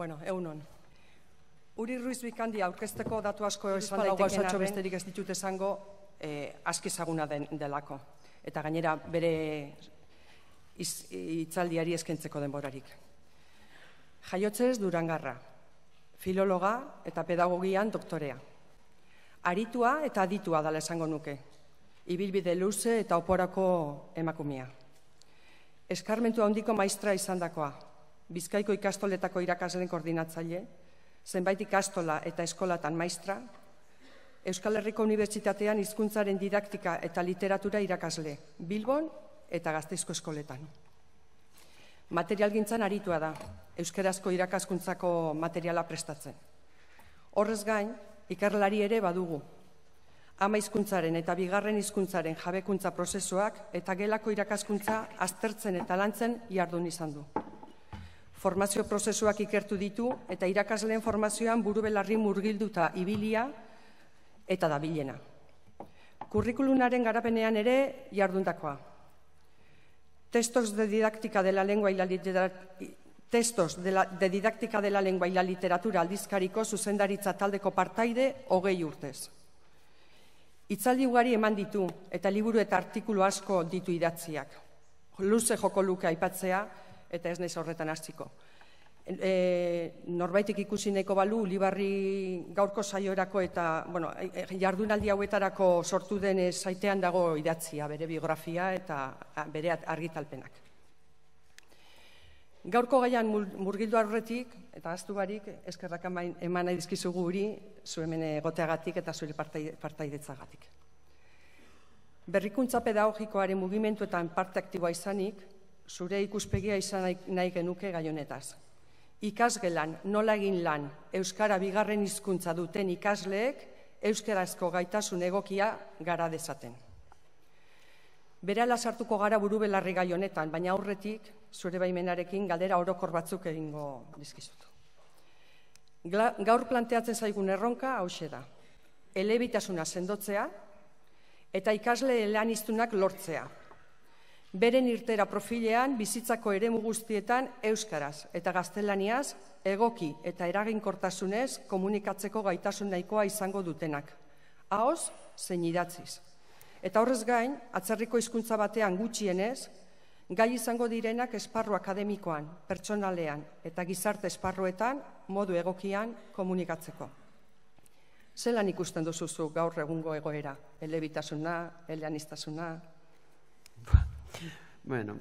Bueno, egunon. Uri Ruiz Bikandi aurkezteko datu asko esan daitekeenaren besterik ez ditut esango aski ezaguna delako. Eta gainera bere hitzaldiari eskaintzeko denborarik. Jaiotzez Durangarra, filologa eta pedagogian doktorea. Aritua eta aditua dala esango nuke. Ibilbide luze eta oporako emakumea. Eskarmentu handiko maistra izandakoa. Bizkaiko ikastoletako irakasleen koordinatzaile, zenbait ikastola eta eskolatan maistra, Euskal Herriko Unibertsitatean hizkuntzaren didaktika eta literatura irakasle, Bilbon eta Gasteizko eskoletan. Materialgintzan aritua da, euskerazko irakaskuntzako materiala prestatzen. Horrez gain, ikerlari ere badugu. Ama hizkuntzaren eta bigarren hizkuntzaren jabekuntza prozesuak eta gelako irakaskuntza aztertzen eta lantzen jardun izan du. Formazio prozesuak ikertu ditu eta irakasleen formazioan buru-belarri murgilduta ibilia eta dabilena. Kurrikulunaren garapenean ere jardundakoa. Textos de didactica de la lengua y la literatura aldizkariko zuzendaritza taldeko partaide 20 urtez. Itzaldi ugari eman ditu eta liburu eta artikulu asko ditu idatziak. Luze joko luke aipatzea eta ez naiz horretan hasiko. Norbaitek ikusi nahiko balu Ulibarri gaurko saiorako eta jardunaldi hauetarako sortu den saitean dago idatzia, bere biografia eta bere argitalpenak. Gaurko gaian murgildu aurretik eta ahaztu barik eskerrak eman nahi dizkizugu Uri zu hemen egoteagatik eta zure partaidetzagatik. Berrikuntza pedagogikoaren mugimenduetan parte aktiboa izanik, zure ikuspegia izan nahi genuke gai honetaz. Ikasgelan nola egin lan euskara bigarren hizkuntza duten ikasleek euskarazko gaitasun egokia gara dezaten. Berehala sartuko gara buru-belarri gai honetan, baina aurretik zure baimenarekin galdera orokor batzuk egingo dizkizut. Gaur planteatzen zaigun erronka hauxe da. Elebitasuna sendotzea eta ikasle eleaniztunak lortzea. Beren irtera profilean bizitzako eremu guztietan euskaraz eta gaztelaniaz egoki eta eraginkortasunez komunikatzeko gaitasun nahikoa izango dutenak. Ahoz zein idatziz. Eta horrez gain, atzerriko hizkuntza batean gutxienez, gai izango direnak esparru akademikoan, pertsonalean eta gizarte esparruetan modu egokian komunikatzeko. Zelan ikusten duzu gaur egungo egoera? Elebitasuna, eleaniztasuna? Bueno,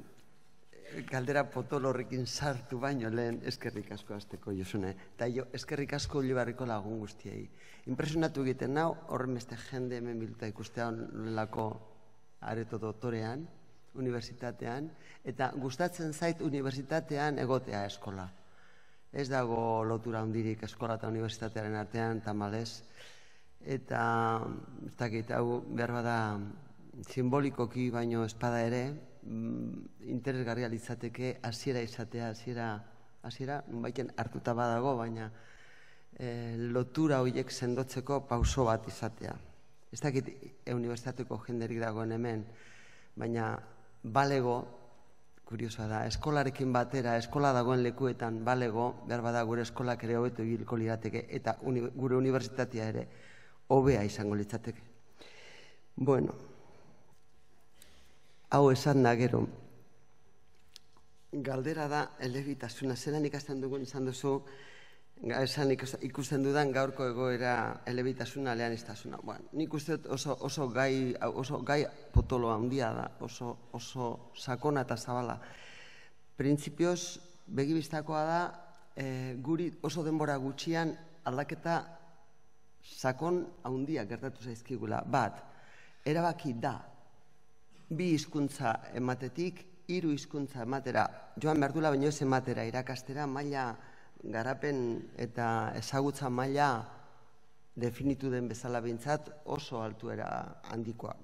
galdera potolorrekin sartu baino lehen eskerrik asko azteko Josune. Eta eskerrik asko Ulibarriko lagun guztiei. Impresionatu egiten nau, horren beste jende hemen bilduta ikustean lako areto doktorean, unibertsitatean, eta gustatzen zait unibertsitatean egotea eskola. Ez dago lotura handirik eskola eta unibertsitatearen artean, tamalez. Eta, ez dakit, hau behar bada simbolikoki baino espada ere, interesgarria litzateke hasiera izatea, hasiera baiten hartuta badago, baina lotura horiek sendotzeko pauso bat izatea. Ez dakit unibertsitateko jenderik dagoen hemen, baina balego, kuriosoa da, eskolarekin batera, eskola dagoen lekuetan balego, behar bada gure eskolak ere hobeto ibiliko lirateke, eta gure unibertsitatea ere hobea izango litzateke. Bueno, hau esan da gero. Galdera da elebitasuna. Zeran ikasten dugun izan duzu, esan ikusten dudan gaurko egoera elebitasuna, eleaniztasuna. Nik uste oso gai potoloa handia da, oso sakona eta zabala. Printzipioz, begibistakoa da, guri oso denbora gutxian aldaketa sakon handia gertatu zaizkigula. Bat, erabaki da. 2 hizkuntza ematetik, 3 hizkuntza ematera, joan berdula baino ez ematera, irakastera maila garapen eta ezagutza maila definitu den bezala bintzat oso altuera handikoa.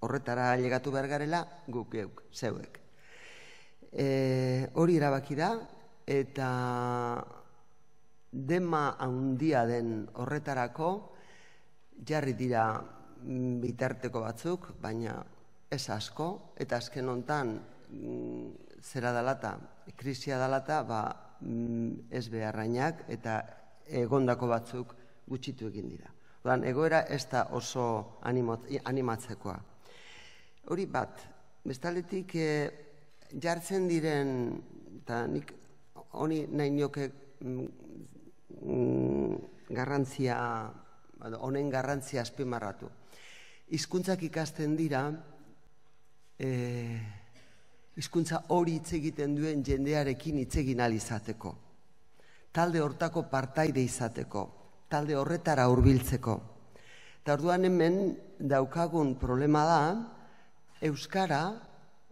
Horretara ailegatu behar garela guk geuk, zeuek. Hori erabaki da eta dema handia den horretarako jarri dira bitarteko batzuk, baina ez asko, eta azken honetan zera dalata, krisia dalata, ez beharrainak eta egondako batzuk gutxitu egin dira. Ordan egoera ez da oso animatzekoa. Hori bat, bestaletik jartzen diren, eta nik honi nahi nioke garrantzia, honen garrantzia azpimarratu. Hizkuntzak ikasten dira, hizkuntza hori hitz egiten duen jendearekin hitz egin ahal izateko. Talde hortako partaide izateko, talde horretara hurbiltzeko. Eta orduan hemen daukagun problema da, euskara,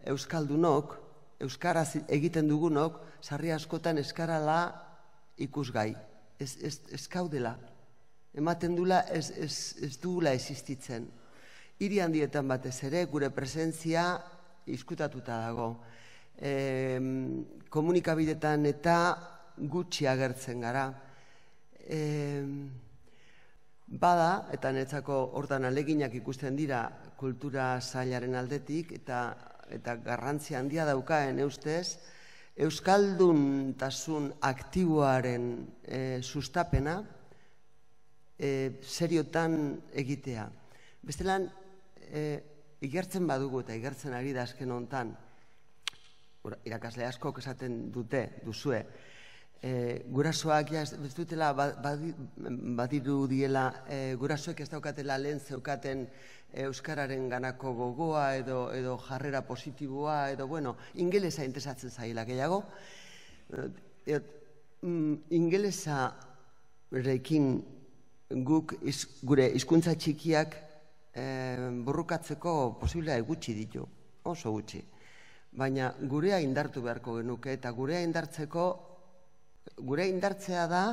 euskaldunok, euskaraz egiten dugunok, sarri askotan euskarala ikusgai, ez gaudela. Ematen dula ez dugula existitzen. Hiri handietan batez ere, gure presentzia izkutatuta dago. Komunikabidetan eta gutxi agertzen gara. Bada, eta netzako hortan aleginak ikusten dira kultura sailaren aldetik, eta garrantzia handia daukaen eustez, euskalduntasun aktiboaren sustapena seriotan egitea. Bestelan, ikertzen badugu eta ikertzen ari da azken honetan, irakasle askok esaten duzue, gurasoak ez dutela badiru diela, gurasoek ez daukatela lehen zeukaten euskararen ganako gogoa edo jarrera positiboa, edo, bueno, ingelesa interesatzen zaila gehiago. Ingelesarekin guk gure hizkuntza txikiak borrukatzeko posibilitatea gutxi ditu, oso gutxi. Baina gurea indartu beharko genuke, eta gurea indartzeko, gure indartzea da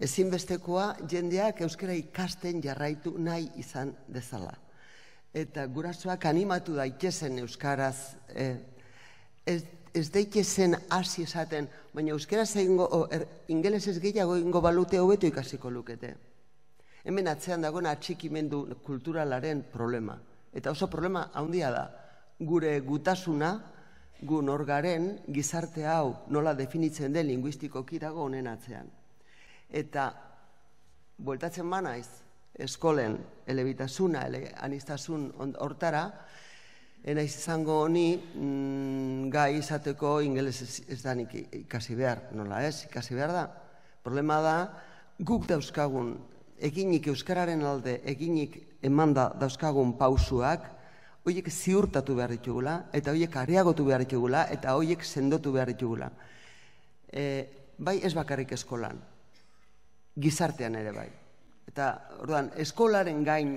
ezinbestekoa jendeak euskara ikasten jarraitu nahi izan dezala. Eta gurasoak animatu daitezen euskaraz, ez daitezen hasi esaten, baina euskaraz egingo, ingelesez gehiago egingo balute hobeto ikasiko lukete. Hemen atzean dagoen atxikimendu kulturalaren problema. Eta oso problema handia da, gure gutasuna, gu nor garen gizarte hau nola definitzen den linguistikoki dago honen atzean. Eta bueltatzen banaiz eskolen elebitasuna, aniztasun hortara, naiz izango honi gai izateko ingeles ez da nik ikasi behar, nola ez, ikasi behar da. Problema da, guk dauzkagun, eginik euskararen alde, eginik emanda dauzkagun pausuak, horiek ziurtatu behar ditugula, eta horiek areagotu behar ditugula, eta horiek sendotu behar ditugula. Bai ez bakarrik eskolan, gizartean ere bai. Eta, orduan, eskolaren gain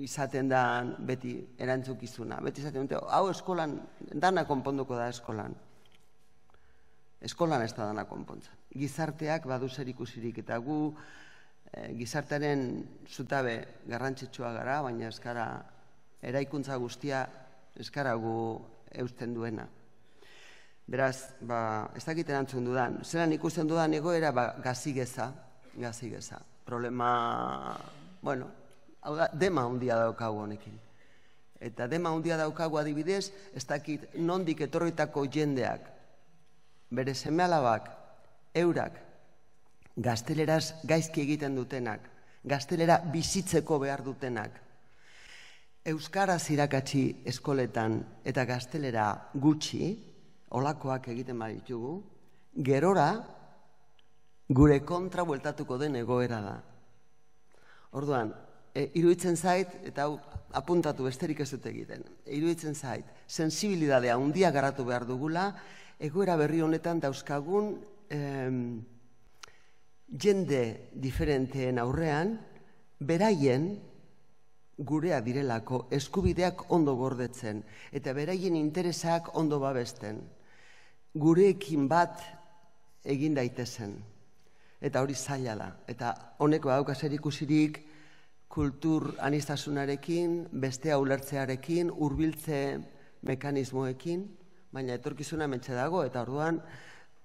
izaten da beti erantzukizuna. Beti izaten dute, hau eskolan, dana konponduko da eskolan. Eskolan ez da dana konpontza. Gizarteak badu zer ikusirik, eta gu gizartearen zutabe garrantzitsua gara, baina eskara eraikuntza guztia eskaragu eusten duena. Beraz, ez dakit erantzun dudan, zelan ikusten dudan egoera, gazigeza. Problema, bueno, dema handia daukagu honekin. Eta dema handia daukagu adibidez, ez dakit nondik etorritako jendeak, bere seme-alabak, eurak, gazteleraz gaizki egiten dutenak, gaztelera bizitzeko behar dutenak, euskaraz irakatsi eskoletan eta gaztelera gutxi, olakoak egiten baditugu, gerora gure kontra bueltatuko den egoera da. Orduan, iruditzen zait, eta hau apuntatu besterik ez dut egiten, iruditzen zait, sensibilidadea handia garatu behar dugula, egoera berri honetan dauzkagun jende diferenteen aurrean, beraien, gurea direlako, eskubideak ondo gordetzen, eta beraien interesak ondo babesten. Gureekin bat egin daitezen. Eta hori zaila da. Eta honek badauka zer ikusirik kultur aniztasunarekin, bestea ulertzearekin, hurbiltze mekanismoekin, baina etorkizuna mentxe dago, eta orduan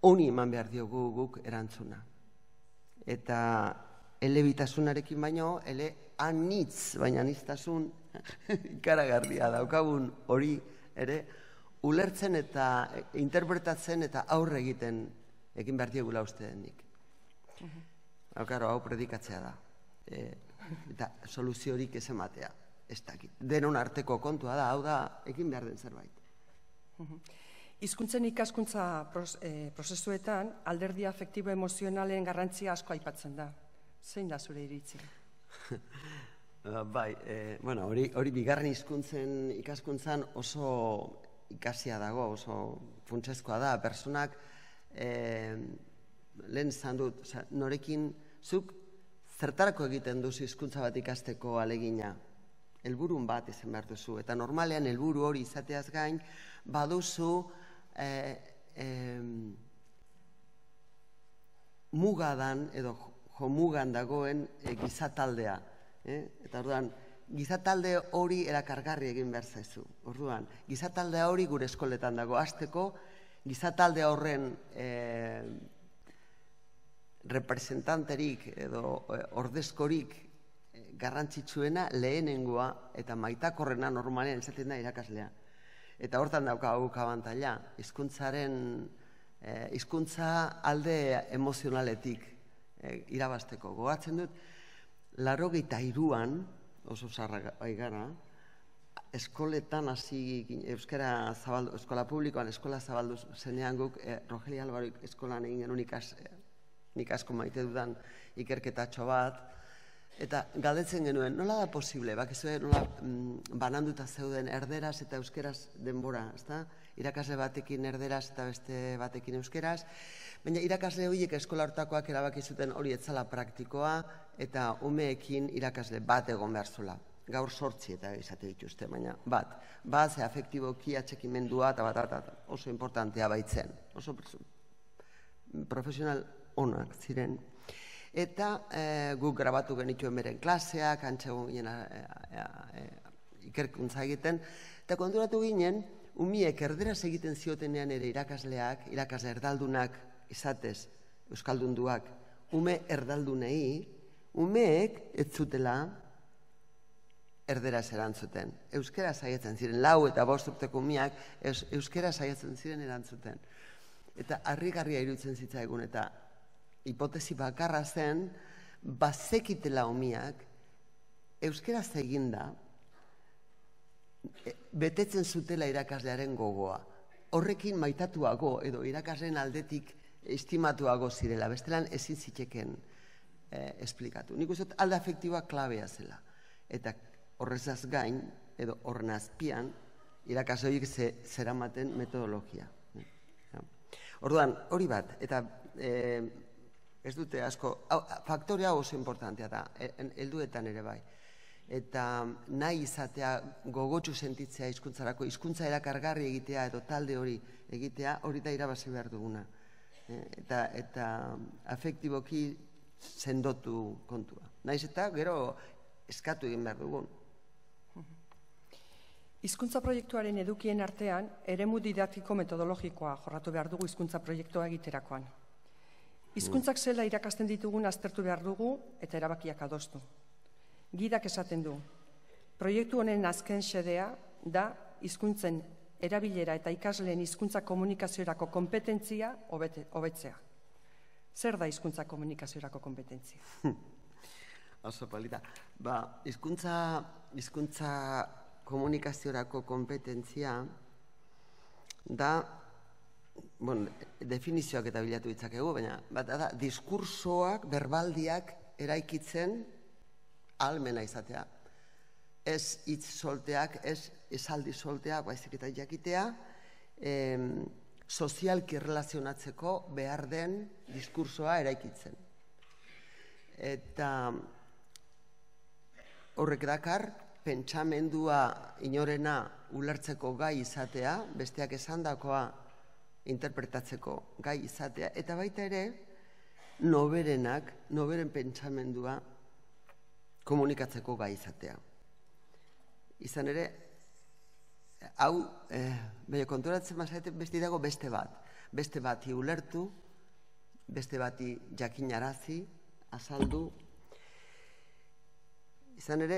honi eman behar diogu guk erantzuna. Eta elebitasunarekin baino, anitz, baina aniztasun ikaragarria daukagun hori ere ulertzen eta interpretatzen eta aurre egiten egin behar diegula uste denik. Hau predikatzea da. Eta soluziorik ez ematea, ez dakit. Denon arteko kontua da, hau da, egin behar den zerbait. Hizkuntzen ikaskuntza prozesuetan alderdi afektibo emozionalen garrantzia asko aipatzen da. Zein da zure iritzi? Bai, bueno, hori bigarren hizkuntzen ikaskuntzan oso ikasia dago, oso funtsezkoa da. Pertsonak lehen zan dut, norekin zuk zertarako egiten duzu hizkuntza bat ikasteko alegina. Helburun bat izan behar duzu. Eta normalean helburu hori izateaz gain, baduzu mugadan edo jomugan dagoen gizataldea. Eta orduan, gizatalde hori erakargarri egin behar zaizu. Orduan, gizataldea hori gure eskoletan dago. Hasteko, gizataldea horren representanterik edo ordezkorik garrantzitsuena lehenengoa eta maitakorrena normalean izaten da irakaslea. Eta hortan daukagu abantaila, hizkuntza alde emozionaletik irabazteko. Gogoratzen dut, 1983an, oso zaharra gara, eskoletan hasi, euskara zabaldu, eskola publikoan, eskola zabaldu zenean guk, Rogelio Albaru eskolan egin genuen nik asko maite dudan ikerketatxo bat, eta galdetzen genuen, nola da posible, bakizue nola bananduta zeuden erderaz eta euskeraz denbora, irakasle batekin erderaz eta beste batekin euskeraz, baina irakasle horiek eskola hortakoak erabakizuten hori etzala praktikoa eta umeekin irakasle bat egon behar zula. Gaur 8 eta izate dituzte, baina bat ze afektiboki atxekimendua eta bat oso importantea baitzen, oso profesional onak ziren. Eta guk grabatu genituen beren klaseak, antxegon ginen ikerkuntza egiten, eta konturatu ginen, umiek erderaz egiten ziotenean ere irakasleak, irakasle erdaldunak izatez, euskaldunduak, ume erdaldunei, umeek ez zutela erderaz erantzuten. Euskera saietzen ziren, 4 eta 5 urteko umiak euskera saietzen ziren erantzuten. Eta harrigarria iruditzen zitzaigun eta hipotesi bakarra zen, bazekitela umiak, euskeraz eginda, betetzen zutela irakaslearen gogoa. Horrekin maitatuago edo irakasleen aldetik estimatuago zirela, bestelan ezin zitekeen esplikatu. Nik uste alde afektiboa klabea zela. Eta horrezaz gain, edo horren azpian, irakasleoik zeramaten metodologia. Orduan, hori bat, eta ez dute asko, faktorea oso importantea da, helduetan ere bai. Eta nahi izatea gogotsu sentitzea hizkuntzarako, hizkuntza erakargarri egitea edo talde hori egitea, hori da irabazi behar duguna. Eta afektiboki sendotu kontua. Nahiz eta gero eskatu egin behar dugun. Hizkuntza proiektuaren edukien artean, eremu didaktiko metodologikoa jorratu behar dugu hizkuntza proiektua egiterakoan. Hizkuntzak zela irakasten ditugun aztertu behar dugu eta erabakiak adostu. Gidak esaten du, proiektu honen azken xedea da hizkuntzen erabilera eta ikasleen hizkuntza komunikaziorako kompetentzia hobetzea. Zer da hizkuntza komunikaziorako kompetentzia? Oso polita. Hizkuntza komunikaziorako kompetentzia da definizioak eta bilatu ditzakegu, baina bat da, diskursoak, berbaldiak eraikitzen almena izatea. Ez hitz solteak, ez esaldi solteak, baizik eta jakitea, sozialki relazionatzeko behar den diskursoa eraikitzen. Eta horrek dakar, pentsamendua inorena ulertzeko gai izatea, besteak esandakoa interpretatzeko gai izatea, eta baita ere, noberenak, noberen pentsamendua komunikatzeko gai izatea. Izan ere, hau, baina konturatzen mazaite beste dago beste bati ulertu, beste bati jakinarazi, azaldu, Izan ere,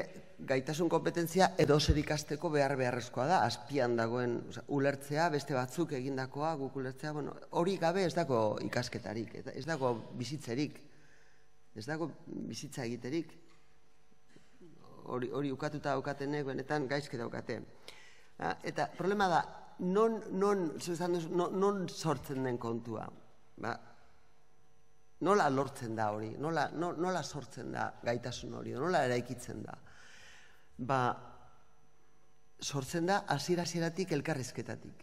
gaitasun kompetentzia edozer ikasteko beharrezkoa da, azpian dagoen ulertzea, beste batzuk egindakoa, guk ulertzea, hori gabe ez dago ikasketarik, ez dago bizitzerik, ez dago bizitza egiterik, hori ukatuta daukatenek, benetan gaizki daukate. Eta problema da, non sortzen den kontua, nola lortzen da hori, nola sortzen da gaitasun hori, nola eraikitzen da. Ba, sortzen da hasiera-hasieratik elkarrizketatik.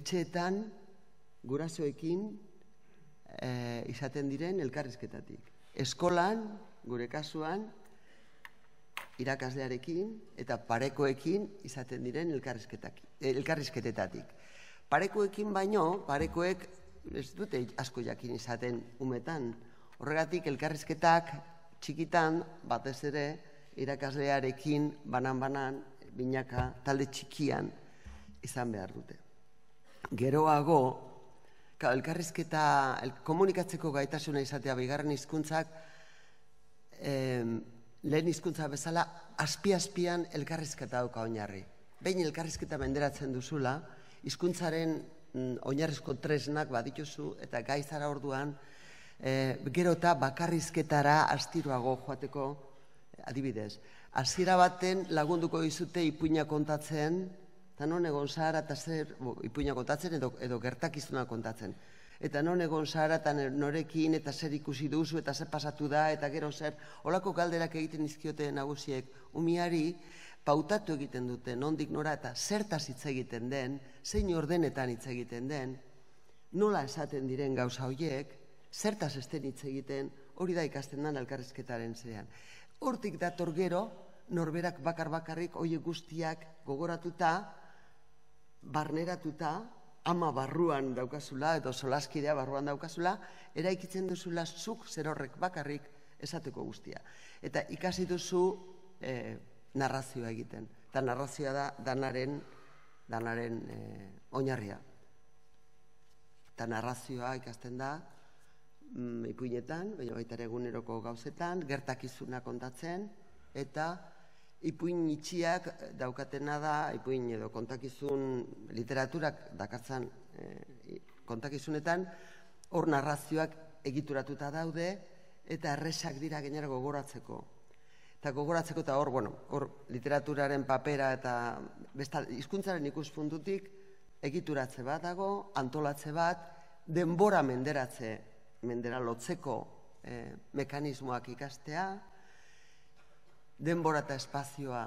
Etxeetan, gurasoekin izaten diren elkarrizketatik. Eskolan, gure kasuan, irakaslearekin eta parekoekin izaten diren elkarrizketetatik. Parekoekin baino, parekoek ez dute asko jakin izaten umetan. Horregatik elkarrizketak txikitan, batez ere, irakaslearekin, banan-banan, binaka, talde txikian izan behar dute. Geroago, elkarrizketa, komunikatzeko gaitasuna izatea bigarren hizkuntzak, lehen hizkuntza bezala, azpi-azpian elkarrizketa dauka oinarri. Behin elkarrizketa menderatzen duzula, hizkuntzaren oinarrizko tresnak badituzu eta gaizara orduan gero eta bakarrizketara astiroago joateko adibidez. Hasiera baten lagunduko dizute ipuina kontatzen, eta non egon zara eta zer ipuina kontatzen edo gertakizuna kontatzen. Eta non egon zara eta norekin eta zer ikusi duzu eta zer pasatu da eta gero zer olako galderak egiten izkiote nagusiek umiari, pautatu egiten dute, nondik nora eta zertaz hitz egiten den, zein ordenetan hitz egiten den, nola esaten diren gauza horiek, zertaz esten hitz egiten, hori da ikasten den elkarrizketaren zean. Hortik dator gero, norberak bakar-bakarrik, horiek guztiak gogoratuta, barneratuta, ama barruan daukazula, edo solaskidea barruan daukazula, eraikitzen duzula zuk zerorrek bakarrik esateko guztia. Eta ikasi duzu narrazioa egiten, eta narrazioa da danaren oinarria. Eta narrazioa ikasten da ipuinetan, baita ere eguneroko gauzetan, gertakizuna kontatzen, eta ipuin itxiak daukatena da, ipuin edo kontakizun literaturak dakartzan kontakizunetan, hor narrazioak egituratuta daude, eta erresak dira gainera gogoratzeko. Eta gogoratzeko eta hor, literaturaren papera eta hizkuntzaren ikuspuntutik egituratze bat dago, antolatze bat, denbora mendera lotzeko mekanismoak ikastea, denbora eta espazioa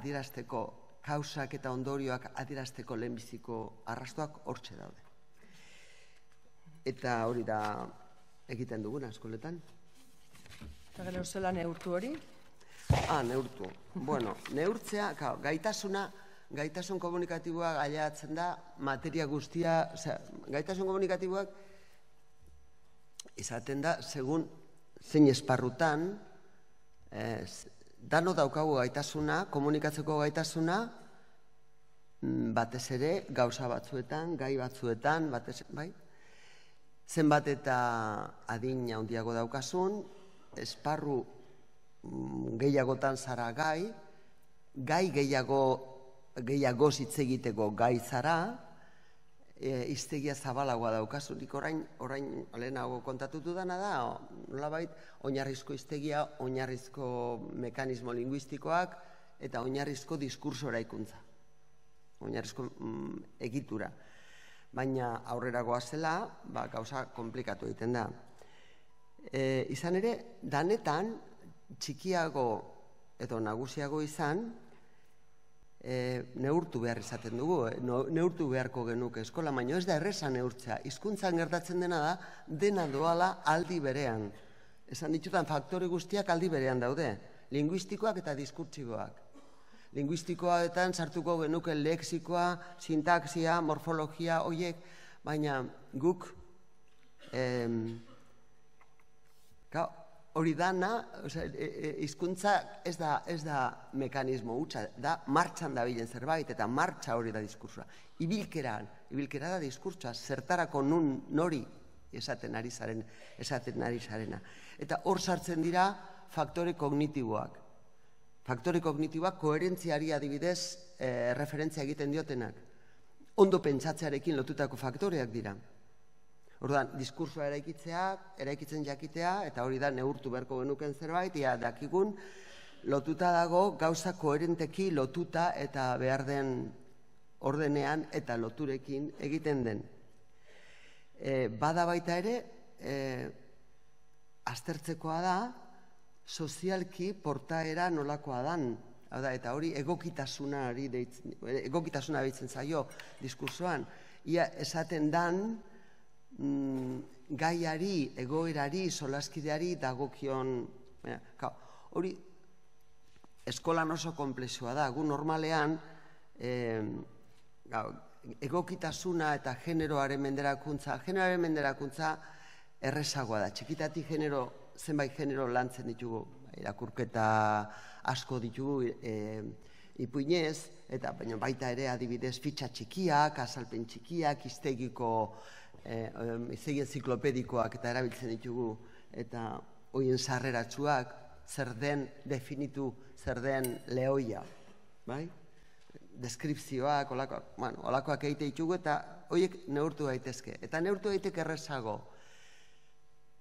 adierazteko kausak eta ondorioak adierazteko lehenbiziko arrastoak hortxe daude. Eta hori da egiten duguna eskoletan. Eta gero zela neurtu hori? Neurtu. Neurtzea, gaitasun komunikatiboak ailegatzen da, materia guztia, gaitasun komunikatiboak izaten da, segun zein esparrutan, dano daukagu gaitasuna, komunikatzeko gaitasuna, batez ere, gauza batzuetan, gai batzuetan, batez ere, bai? Zenbat eta adin handiago daukasun, esparru gehiagotan zara gai gehiago hitz egiteko gai zara, hiztegia zabalagoa daukazunik orain lehenago kontatutu dana da, nolabait, oinarrizko hiztegia, oinarrizko mekanismo linguistikoak eta oinarrizko diskurso eraikuntza, oinarrizko egitura. Baina aurreragoa zela, gauza komplikatu egiten da. Izan ere, danetan, txikiago edo nagusiago izan, neurtu behar izaten dugu, neurtu beharko genuke eskola, baina ez da erresa neurtzea. Hizkuntzan gertatzen dena da, dena doala aldi berean. Esan ditudan faktore guztiak aldi berean daude, linguistikoak eta diskurtsiboak. Linguistikoetan sartuko genuke leksikoa, sintaksia, morfologia, horiek, baina guk hori dana, hizkuntza ez da mekanismo hutsa, da martxan dabilen zerbait, eta martxa hori da diskursoa. Ibilkera da diskursoa, zertarako nori esaten ari zarena. Eta hor sartzen dira faktore kognitiboak. faktore kognitiboak koherentziari adibidez referentzia egiten diotenak. Ondo pentsatzearekin lotutako faktoreak dira. Orduan, diskursoa eraikitzen jakitea, eta hori da neurtu beharko genuken zerbait, ia dakigun lotuta dago gauza koherenteki lotuta eta behar den ordenean eta loturekin egiten den. Bada baita ere, aztertzekoa da, sozialki portaera nolakoa dan, eta hori egokitasuna deitzen zaio diskursoan. Ia esaten dan gaiari, egoerari, solaskideari dagokion. Hori eskolan oso konplexua da, gu normalean egokitasuna eta generoaren menderakuntza errezagoa da. Txikitatik zenbait genero lantzen ditugu, irakurketa asko ditugu ipuinez, eta baita ere adibidez fitxa txikiak, azalpen txikiak, hiztegi enziklopedikoak eta erabiltzen ditugu, eta horien sarreratsuak, zer den definitu, zer den lehoia, deskripzioak, olakoak egite ditugu, eta horiek neurtu daitezke. Eta neurtu daiteke errezago,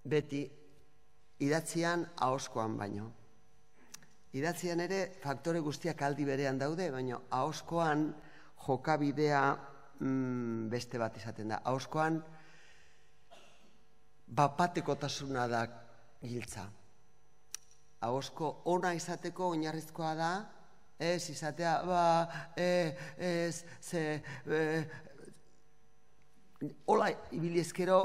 beti idatzian ahoskoan baino. Idatzian ere faktore guztiak aldi berean daude, baina ahoskoan jokabidea beste bat izaten da. Ahoskoan bapatekotasuna da giltza. Ahosko ona izateko oinarrizkoa da, ez izatea, hola ibilizkero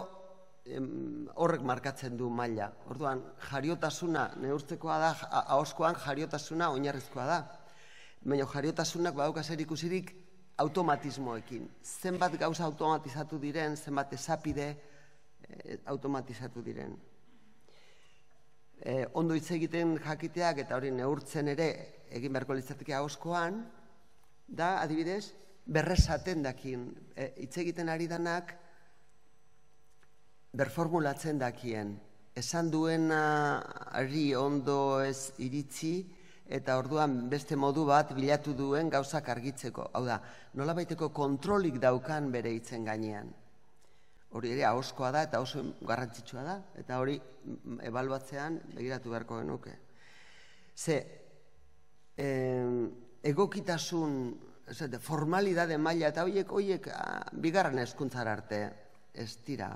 horrek markatzen du maila. Orduan, jariotasuna neurtzekoa da, ahoskoan jariotasuna oinarrizkoa da. Baina jariotasunak badauka zer ikusirik automatismoekin. Zenbat gauza automatizatu diren, zenbat esapide automatizatu diren. Ondo hitz egiten jakiteak eta hori neurtzen ere egin beharko litzateke ahoskoan, da adibidez berresaten dakin hitz egiten ari danak berformulatzen dakien, esan duenari ondo ez iritzi, eta orduan beste modu bat bilatu duen gauzak argitzeko. Hau da, nola baiteko kontrolik daukan bere hitzen gainean. Hori ere ahoskoa da eta oso garrantzitsua da, eta hori ebaluatzean begiratu beharko genuke. Ze, egokitasun, formalidade maila eta horiek bigarren hezkuntzara arte ez dira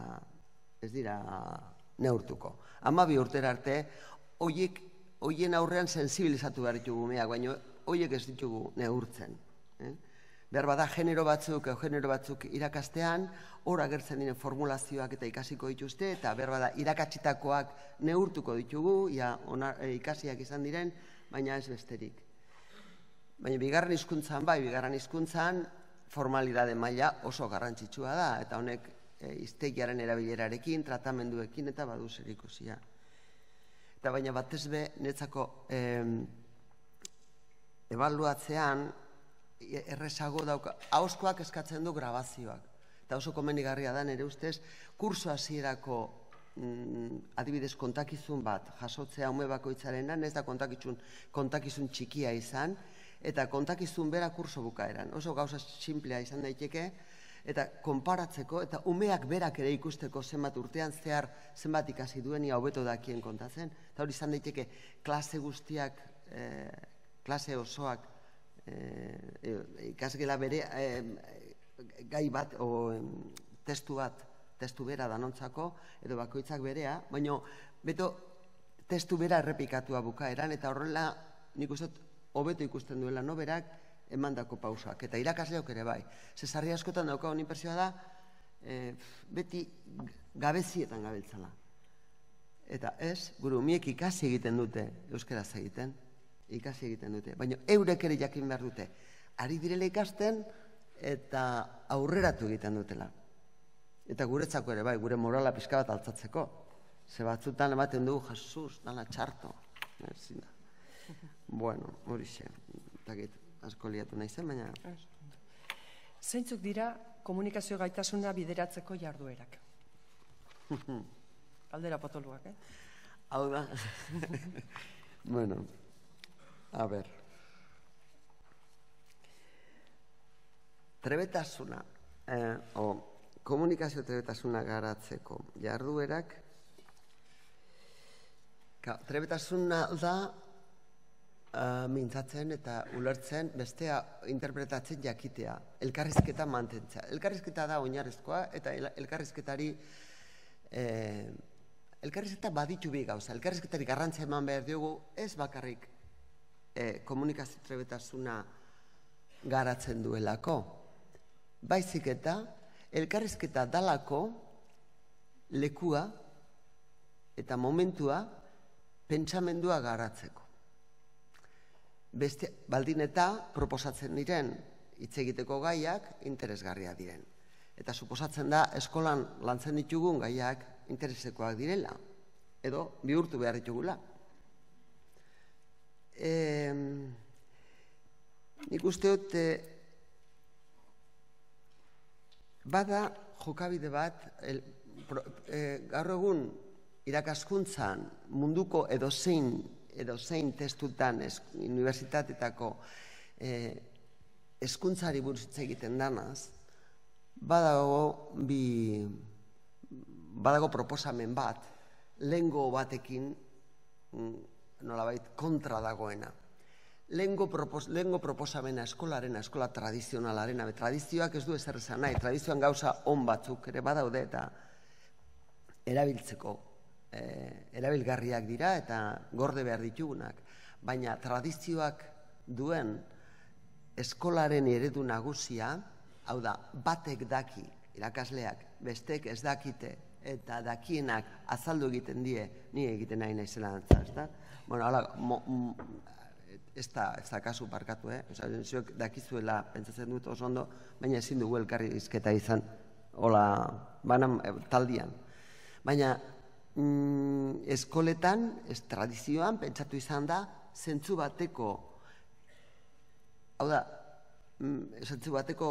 neurtuko. 12 urtera arte, horien aurrean sensibilizatu behar ditugu gumeak, baina horiek ez ditugu neurtzen. Behar bada, genero batzuk irakastean, hor agertzen diren formulazioak eta ikasiko dituzte, eta behar bada, irakatsitakoak neurtuko ditugu, ikasiak izan diren, baina ez besterik. Baina bigarren hizkuntzan, formalidade maila oso garrantzitsua da, eta honek, hiztegiaren erabilerarekin, tratamenduekin eta badu zerikusia. Eta baina batez be, netzako ebaluatzean errezago dauka. Ahoskoak eskatzen du grabazioak. Eta oso komenigarria da nire ustez, kurso hasierako adibidez kontakizun bat, jasotzea ume bakoitzarenan, ez da kontakizun txikia izan, eta kontakizun bera kurso bukaeran. Oso gauza simplea izan daiteke, eta konparatzeko, eta umeak berak ere ikusteko zenbat urtean zehar zenbat ikasi duen, ia hobeto dakien kontatzen. Eta hori izan daiteke klase osoak ikasgela bere gai bat, testu bera danontzako, edo bakoitzak berea, baina beto testu bera errepikatua bukaeran, eta horrela nik uste hobeto ikusten duela noberak, emandako pausoak, eta irakasleok ere bai. Zesarri askotan daukagun inpertsioa da, beti gabezietan gabiltzala. Eta ez, gure umiek ikasi egiten dute, euskaraz egiten, ikasi egiten dute. Baina eurek ere jakin behar dute, ari direla ikasten eta aurreratu egiten dutela. Eta guretzako ere bai, gure morala pixka bat altzatzeko. Ze batzutan ematen dugu, jasuz, dana txarto. Bueno, hori xe, eta gitu. Asko liatu nahi zen, baina... Zeintzuk dira komunikazio gaitasuna bideratzeko jarduerak? Aldera potoluak, Hau da. Bueno. A ber. Trebetasuna, komunikazio trebetasuna garatzeko jarduerak, trebetasuna da mintzatzen eta ulertzen bestea interpretatzen jakitea, elkarrizketa mantentzea. Elkarrizketa da oinarrizkoa eta elkarrizketari elkarrizketa baditu bi gauza, elkarrizketari garrantza eman behar diogu, ez bakarrik komunikazio trebetasuna garatzen duelako. Baizik eta, elkarrizketa dalako lekua eta momentua pentsamendua garatzeko. Beste, baldin eta proposatzen diren, hitz egiteko gaiak interesgarria diren. Eta suposatzen da, eskolan lantzen ditugun gaiak interesekoak direla, edo bihurtu behar ditugula. Nik uste dut, bada jokabide bat, gaur egun irakaskuntzan munduko edozein testutan unibertsitatetako hezkuntzari buruz hitz egiten danaz, badago proposamen bat, lehengo batekin nolabait kontra dagoena. Lehengo proposamena eskolaren, eskola tradizionalaren, tradizioak ez du ezer esan nahi, tradizioan gauza on batzuk ere badaude eta erabiltzeko, erabilgarriak dira eta gorde behar ditugunak. Baina tradizioak duen eskolaren eredu nagusia, hau da, batek daki, irakasleak, bestek ez dakite, eta dakienak azaldu egiten die, nire egiten nahi nahi zela dantza, ez da? Bueno, hala, ez da kasu parkatu, zuek dakizuela, pentsatzen dut oso ondo, baina ezin dugu elkarri izketa izan, hola, banan taldian. Baina, eskoletan, ez tradizioan, pentsatu izan da, zentzu bateko, hau da, zentzu bateko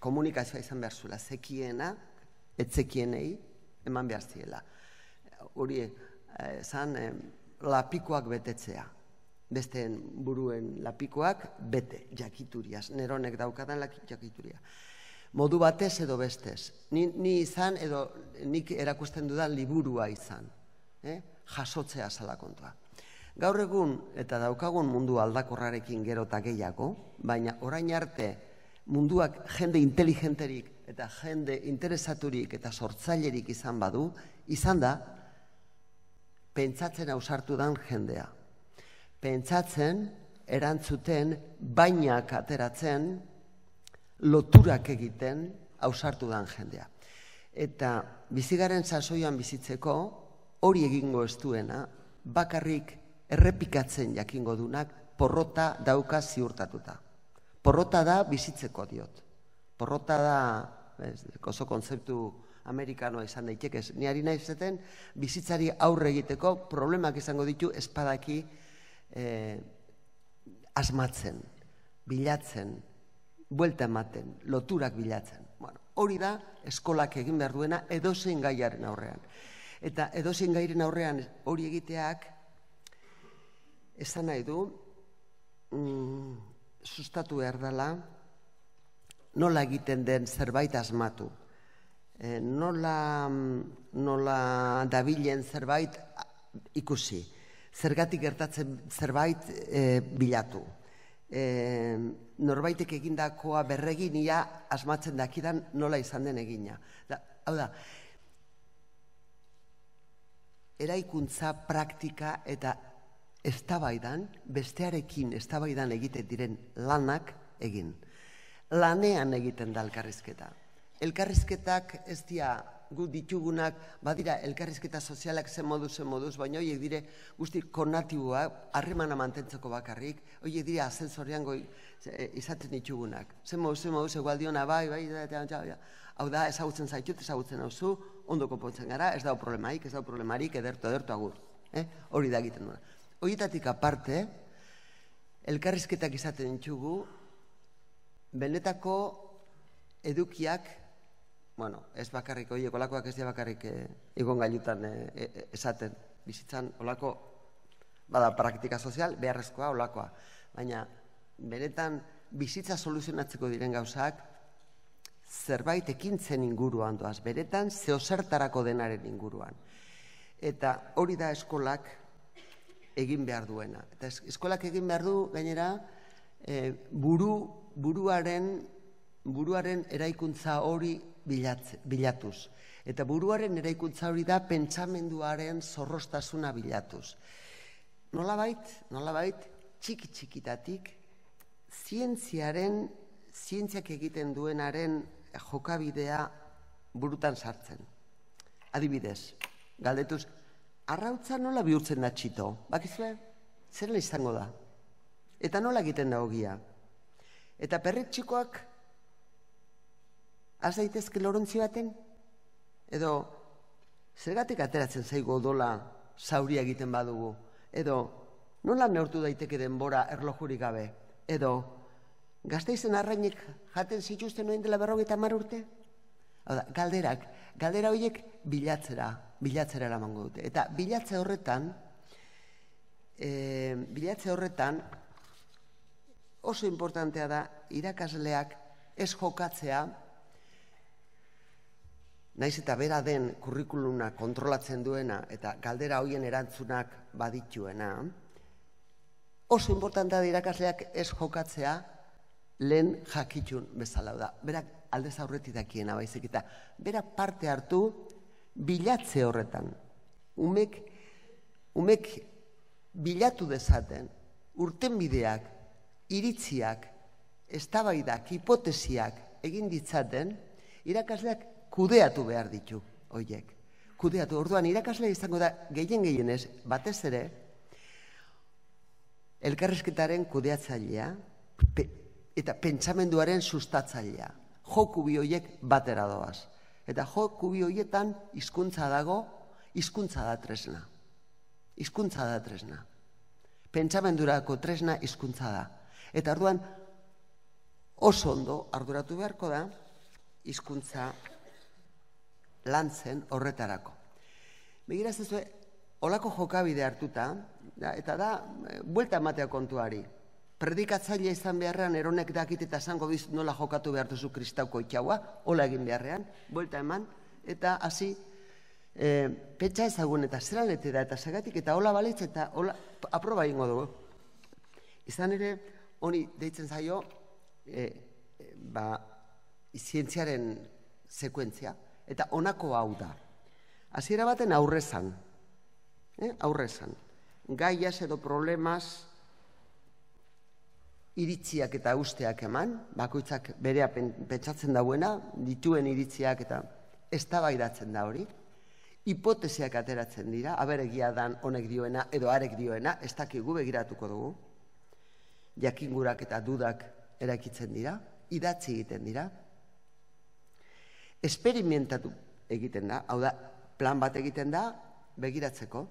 komunikazioa izan behar zuela, zekiena, etzekienei, eman behar ziela. Hori, zan, lapikoak betetzea. Besteen buruen lapikoak bete, jakituriaz. Neronek daukatan jakituria. Modu batez edo bestez. Ni izan edo nik erakusten dudan liburua izan. Jasotzea salakontua. Gaur egun eta daukagun mundu aldakorrarekin gero eta gehiago, baina orain arte munduak jende inteligenterik eta jende interesaturik eta sortzailerik izan badu, izan da, pentsatzen ausartu dan jendea. Pentsatzen, erantzuten, bainak ateratzen, loturak egiten, ausartu dan jendea. Eta bizigaren sasoian bizitzeko, hori egingo ez duena, bakarrik errepikatzen jakingo dunak, porrota dauka ziurtatuta. Porrota da bizitzeko diot. Porrota da, oso kontzeptu amerikanoa izan daitekez. Ni ari nahi zeten, bizitzari aurre egiteko problemak izango ditu espadaki asmatzen, bilatzen, buelta ematen, loturak bilatzen. Hori da eskolak egin behar duena edozein gaiaren aurrean. Eta edozein gaiaren aurrean hori egiteak esan nahi du sustatu behar dela nola egiten den zerbait asmatu. Nola dabilen zerbait ikusi, zergatik gertatzen zerbait bilatu. Norbaitek egindakoa berreginia asmatzen dakidan nola izan den egina. Hau da, eraikuntza, praktika eta eztabaidan, bestearekin eztabaidan egiten diren lanak egin. Lanean egiten da elkarrizketa. Elkarrizketak ez dira gu ditugunak, badira elkarrizketa sozialak zen moduz, baina horiek dire guzti konatiboak, harremana mantentzeko bakarrik, horiek dire ascensorean izaten ditugunak. Zen moduz, egualdiona bai, hau da, ezagutzen zaitut, ezagutzen hau zu, ondo konpontzen gara, ez da problemarik, edertu agur. Hori da egiten duena. Horietatik aparte, elkarrizketak izaten ditugu, benetako edukiak, bueno, ez bakarrik horiek, olakoak ez dira bakarrik egon gailutan esaten. Bizitzan, olako Bada, praktika sozial, beharrezkoa, olakoa. Baina, benetan, bizitza soluzionatzeko diren gauzak, zerbait ekintzen inguruan doaz, benetan, zeozertarako denaren inguruan. Eta hori da eskolak egin behar duena. Eta eskolak egin behar du, gainera, buruaren eraikuntza hori bilatuz. Eta buruaren eraikuntza hori da pentsamenduaren zorrostasuna bilatuz. Nolabait, txiki-txikitatik, zientziak egiten duenaren jokabidea burutan sartzen. Adibidez, galdetuz, arrautza nola bihurtzen da txito? Bakizue, zer izango da? Eta nola egiten da ogia? Eta perretxikoak, az daitezke lorontzi baten? Edo, zergatik ateratzen zaigu odola zauria egiten badugu? Edo, nola neurtu daiteke denbora erlojurik gabe? Edo, Gasteizen arrainek jaten zituzten noen dela 50 urte? Galdera horiek bilatzera eramango dute. Eta bilatze horretan oso importantea da irakasleak ez jokatzea, nahiz eta bera den kurrikuluna kontrolatzen duena eta galdera horien erantzunak badituena, oso importantea da irakasleak ez jokatzea lehen jakitxun bezala da. Berak aldez aurretik dakiena baizik eta berak parte hartu bilatze horretan. Umek bilatu dezaten urtenbideak, iritziak, eztabaidak, hipotesiak egin ditzaten, irakasleak kudeatu behar ditu horiek. Kudeatu, orduan irakaslea izango da gehienez, batez ere, elkarrizketaren kudeatzailea eta pentsamenduaren sustatzailea. Joku bi horiek batera doaz. Eta joku bi horietan hizkuntza da tresna. Pentsamendurako tresna hizkuntza da. Eta orduan oso ondo arduratu beharko da hizkuntza lan zen horretarako. Begira zezue, olako jokabide hartuta, eta da, buelta ematea kontuari. Predikatzaile izan beharrean, eronek dakit eta zango biz nola jokatu behar duzu kristauko itxaua, hola egin beharrean, buelta eman, eta hasi, pentsa ezagun eta zeran etera, eta zagatik, eta hola balitz, eta hola, aproba egingo dugu. Izan ere, honi deitzen zaio, zientziaren sekuentzia, eta honako hau da. Hasiera baten aurrezan. Gaiaz edo problemaz iritziak eta usteak eman, bakoitzak berea pentsatzen dauena, dituen iritziak eta eztabaidatzen da hori. Hipoteziak ateratzen dira, aberegia dan honek dioena edo arek dioena, ez dakigu begiratuko dugu. Jakingurak eta dudak eraikitzen dira, idatzi egiten dira. Esperimentatu egiten da, hau da, plan bat egiten da, begiratzeko,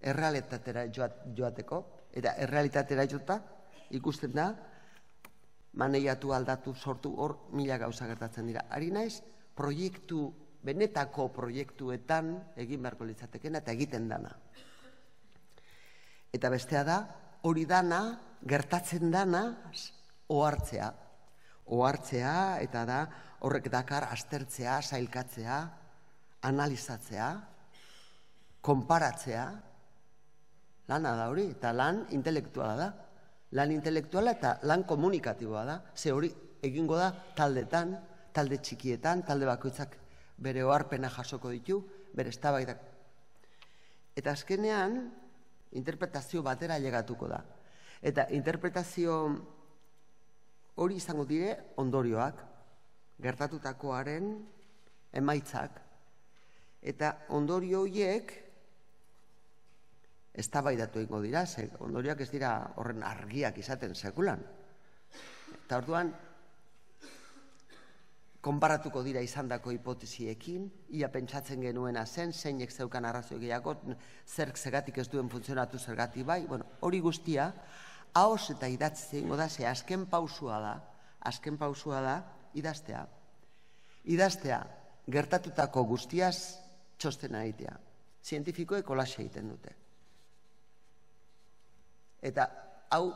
errealitatera joateko, eta errealitatera jota ikusten da, maneiatu, aldatu, sortu, hor mila gauza gertatzen dira. Ari naiz, benetako proiektuetan egin beharko litzatekena eta egiten dana. Eta bestea da, hori dana, gertatzen dana, ohartzea. Ohartzea eta da, horrek dakar aztertzea, sailkatzea, analizatzea, konparatzea, lana da hori, eta lan intelektuala da. Lan intelektuala eta lan komunikatiboa da, ze hori egingo da taldetan, talde txikietan, talde bakoitzak bere oharpena jasoko ditu, bere eztabaidak. Eta azkenean, interpretazio batera ailegatuko da. Eta interpretazio hori izango dire ondorioak, gertatutakoaren emaitzak, eta ondorio horiek eztabaidatu egingo dira, ondorioak ez dira horren argiak izaten sekulan. Eta orduan, konparatuko dira izandako hipoteziekin, ia pentsatzen genuena zen, zeinek zeukan arrazio gehiago, zerk zergatik ez duen funtzionatu zergatik bai, hori guztia, haos eta idatzi egingo da, ze azken pausua da, idaztea. Idaztea, gertatutako guztiaz txostena egitea. Zientifikoek holaxe egiten dute. Eta hau,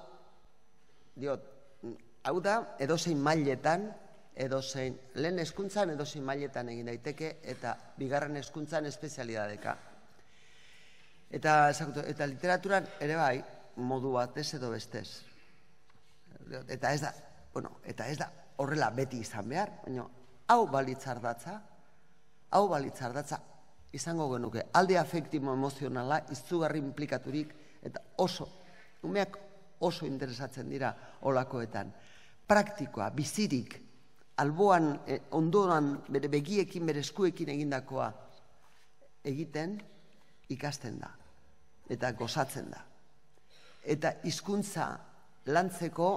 diot, hau da, edozein mailetan, edozein lehen hezkuntzan, edozein mailetan egin daiteke, eta bigarren hezkuntzan espezialidadeka. Eta literaturan ere bai, modu batez edo bestez. Eta ez da, bueno, eta ez da horrela beti izan behar, baina hau balitzardatza, izango genuke, alde afektimo emozionala, izugarri implikaturik, eta oso, umeak oso interesatzen dira olakoetan. Praktikoa, bizirik, alboan, ondoan, bere begiekin, bere eskuekin egindakoa, egiten ikasten da, eta gozatzen da. Eta hizkuntza lantzeko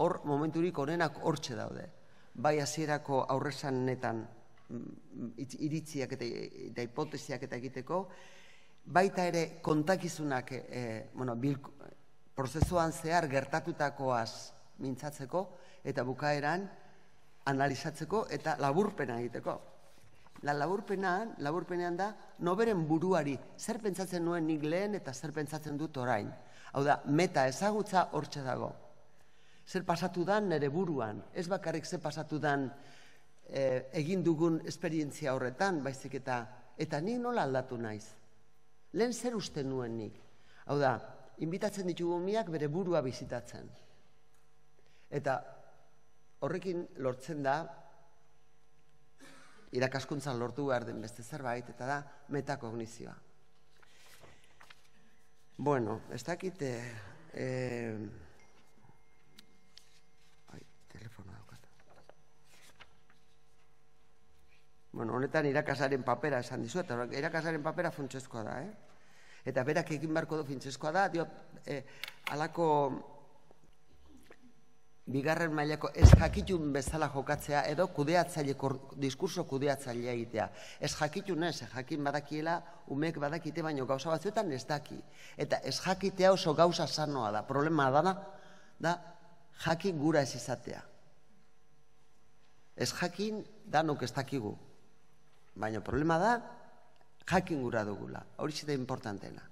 hor momenturik onenak hortxe daude. Bai hasierako aurresanetan iritziak eta hipotesiak eta egiteko, baita ere kontakizunak prozesuan zehar gertatutakoaz mintzatzeko eta bukaeran analizatzeko eta laburpena egiteko. Laburpenean da noberen buruari, zer pentsatzen nuen nik lehen eta zer pentsatzen dut orain. Hau da, meta ezagutza hortxe dago. Zer pasatu dan nere buruan, ez bakarrik zer pasatu dan egin dugun esperientzia horretan, baizik eta nik nola aldatu naiz. Lehen zer uste nuen nik. Hau da, inbitatzen ditugu miak bere burua bizitatzen. Eta horrekin lortzen da, irakaskuntzan lortu behar den beste zerbait, eta da metakognizioa. Bueno, ez dakit... Telefonoa daukat. Bueno, honetan irakasaren papera esan dizu, eta irakasaren papera funtsezkoa da, eta berak egin beharko du funtsezkoa da, diot, alako bigarren mailako ez jakitun bezala jokatzea, edo diskurso kudeatzailea egitea. Ez jakitun ez, jakin badakiela, umeek badakite, baino gauza batzuetan ez daki. Eta ez jakitea oso gauza sanoa da, problema dana da, jakin gura ez izatea. Ez jakin danok ez dakigu, baina problema da jakin gura dugula, hori zita importantena.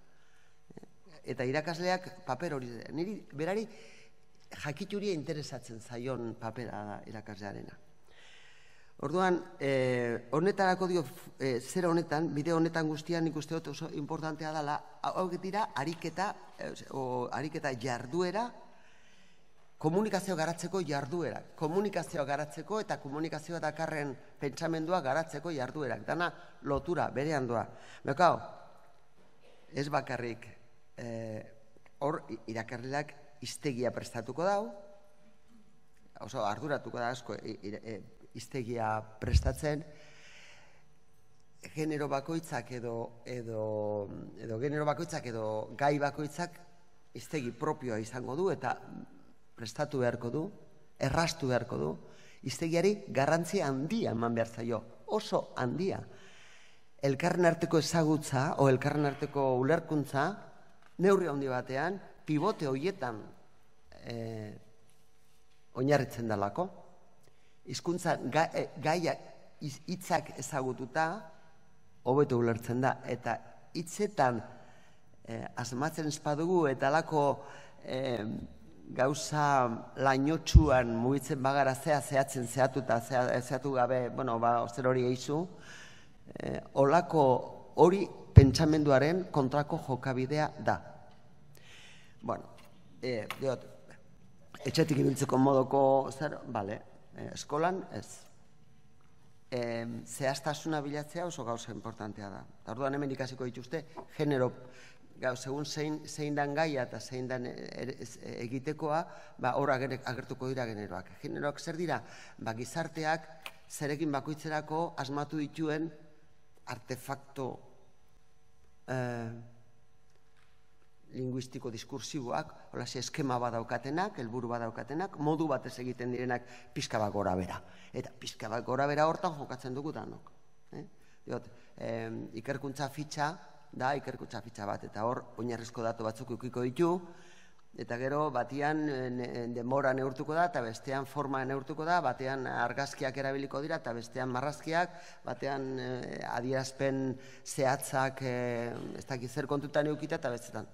Eta irakasleak paper hori, niri berari jakituria interesatzen zaion papera irakaslearena. Orduan, honetarako dio, zera honetan, bideo honetan guztian ikuste dut oso importantea dela, hau dira ariketa jarduera, komunikazio garatzeko jarduerak, komunikazio garatzeko eta komunikazioa dakarren pentsamendua garatzeko jarduerak, dana lotura, berean doa. Bekau, ez bakarrik, hor irakarleak hiztegia prestatuko dau, oso arduratuko da asko hiztegia prestatzen, genero bakoitzak edo gai bakoitzak hiztegi propioa izango du eta prestatu beharko du, errastu beharko du, hiztegiari garrantzia handia eman behar zaio, oso handia. Elkarren arteko ezagutza, o elkarren arteko ulerkuntza, neurri handi batean, pivote horietan oinarritzen dalako. Hizkuntza gaiak hitzak ezagututa, hobeto ulertzen da, eta hitzetan asmatzen ez badugu eta alako gauza lainotxuan mugitzen bagara zehatzen zehatuta, zehatu gabe, bueno, ba, oster hori eizu, olako hori pentsamenduaren kontrako jokabidea da. Bueno, diot, etxetik ibiltzeko modoko zer, bale, eskolan ez. Zehaztasuna bilatzea oso gauza importantea da. Orduan hemen ikasiko dituzte, genero, segun zein dan gaia eta zein dan egitekoa, hor agertuko dira generoak. Generoak zer dira? Gizarteak zerekin bakoitzerako asmatu dituen artefakto linguistiko diskursiboak, eskema badaukatenak, helburu badaukatenak, modu batez egiten direnak pixka bat gora bera. Eta pixka bat gora bera hortan jokatzen dugu danok. Ikerkuntza fitxa, da ikerkutza fitxa bat, eta hor oinarrizko datu batzuk ukiko ditu, eta gero batian denbora neurtuko da, eta bestean forma neurtuko da, batean argazkiak erabiliko dira, eta bestean marrazkiak, batean adierazpen zehatzak ez dakiz zer kontutan eukita, eta bestetan,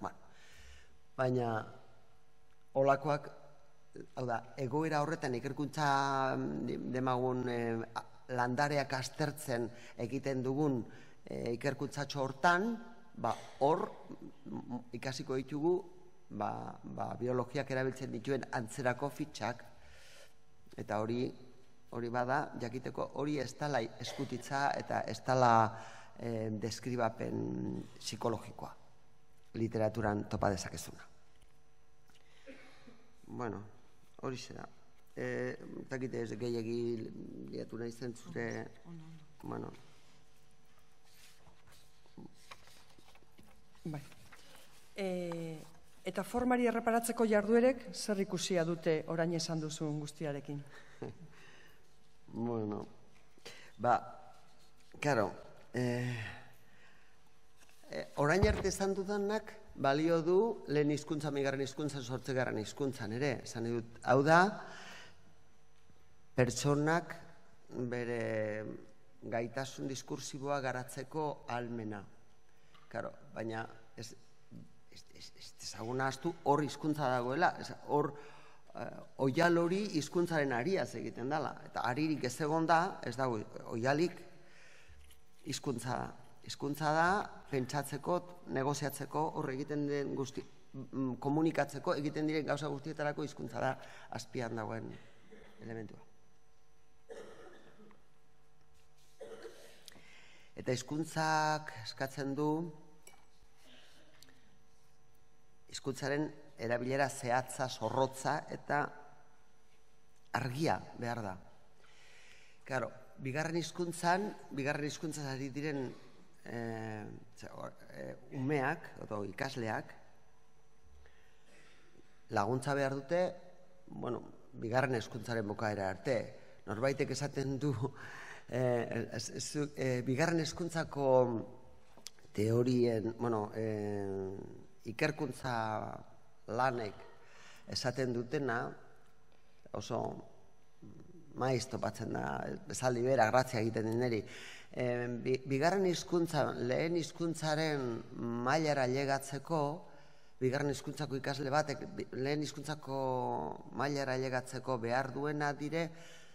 baina olakoak, hau da, egoera horretan ikerkuntza demagun landareak aztertzen egiten dugun ikerkuntzatxo hortan, hor ikasiko ditugu biologiak erabiltzen dituen antzerako fitxak, eta hori bada jakiteko hori ez dela eskutitza eta ez dela deskribapen psikologikoa literaturan topa dezakezuna. Bueno, hori zera. Takite ez gehiagi liatu nahi zen zure... Bueno... Bai. Eta formari erreparatzeko jarduerek zer ikusia dute orain esan duzun guztiarekin? Bueno... Ba... Karo... Orain arte esan dudanak balio du lehen hizkuntzan, bigarren hizkuntzan, zortzigarren hizkuntzan ere. Esan dut, hau da, pertsonak bere gaitasun diskursiboa garatzeko ahalmena. Klaro, baina ez ezaguna ahaztu hor hizkuntza dagoela, hor oial hori hizkuntzaren ariaz egiten dela. Eta aririk ez egon da, ez dago oialik hizkuntza da. Hizkuntza da, pentsatzeko, negoziatzeko, horre egiten den guzti, komunikatzeko, egiten diren gauza guztietarako hizkuntza da azpian dagoen elementua. Eta hizkuntzak eskatzen du, hizkuntzaren erabilera zehatza, zorrotza eta argia behar da. Klaro, bigarren hizkuntzan, bigarren hizkuntzaz ari diren umeak, ikasleak laguntza behar dute, bueno, bigarren hezkuntzaren bukaera arte. Norbaitek esaten du bigarren hezkuntzako teorien, bueno, ikerkuntza lanek esaten dutena oso maiz topatzen da, esaldi bera, grazia egiten deneri. Bigarren hizkuntza, lehen hizkuntzaren mailara llegatzeko, bigarren hizkuntzako ikasle batek, lehen hizkuntzako mailara llegatzeko behar duena dire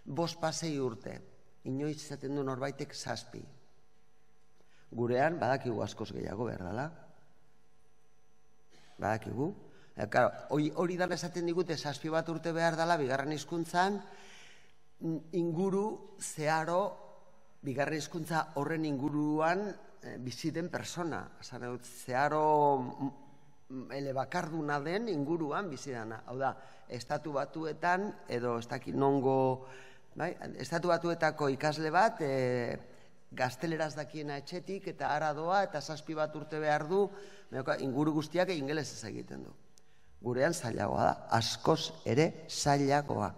5 pasei urte. Inoiz izaten du norbaitek 7. Gurean, badakigu askoz gehiago behar dela. Badakigu. Hori dara esaten digute 7 urte behar dela bigarren hizkuntzan, inguru zeharo bigarren hizkuntza horren inguruan biziten pertsona, zeharo elebakarduna den inguruan bizidana. Hau da, estatu batuetan edo ez dakit nongo, estatu batuetako ikasle bat gazteleraz dakiena etxetik eta aradoa eta 6 urte behar du, inguru guztiak ingelesez egiten du. Gurean zailagoa da, askoz ere zailagoa.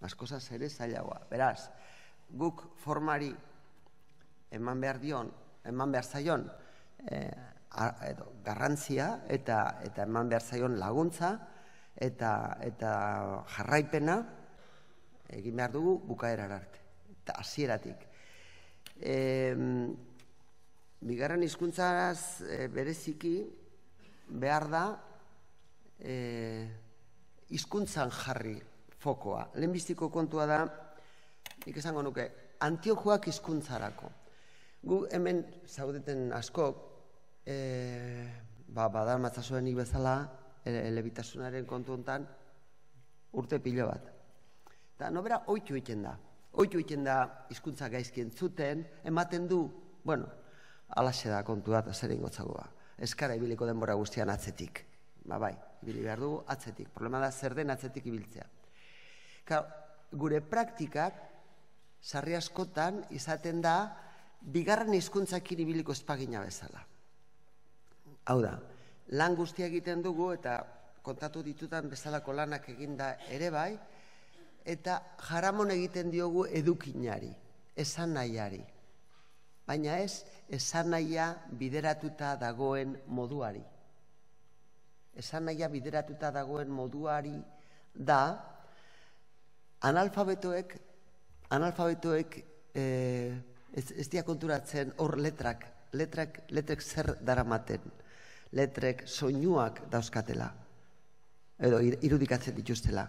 Askozaz ere zailagoa. Beraz, guk formari eman behar dion, eman behar zaion garrantzia eta eman behar zaion laguntza eta jarraipena egin behar dugu bukaerar arte. Eta hasieratik. Bigarren hizkuntzaz bereziki behar da hizkuntzan jarri fokoa. Lehenbiztiko kontua da, nik esango nuke, Antiojoak hizkuntzarako. Gu hemen zaudeten askok, badar matzasorenik bezala, elebitasunaren kontu honetan, urte pilo bat. Eta nobera oitu egiten da. Oitu egiten da hizkuntza gaizki entzuten, ematen du, bueno, alaxe da kontu bat, zer ingotzagoa. Eskara ibiliko denbora guztian atzetik. Bai, ibili behar dugu atzetik. Problema da zer den atzetik ibiltzea. Gure praktikak sarri askotan izaten da bigarren hizkuntzakin ibiliko espagina bezala. Hau da, lan guztia egiten dugu eta kontatu ditutan bezalako lanak eginda ere bai, eta jaramon egiten diogu edukinari, esan nahiari. Baina ez, esan nahia bideratuta dagoen moduari. Esan nahia bideratuta dagoen moduari da, analfabetoek ez diakonturatzen hor letrak zer daramaten, letrak soinuak dauzkatela. edo irudikatzen dituztela.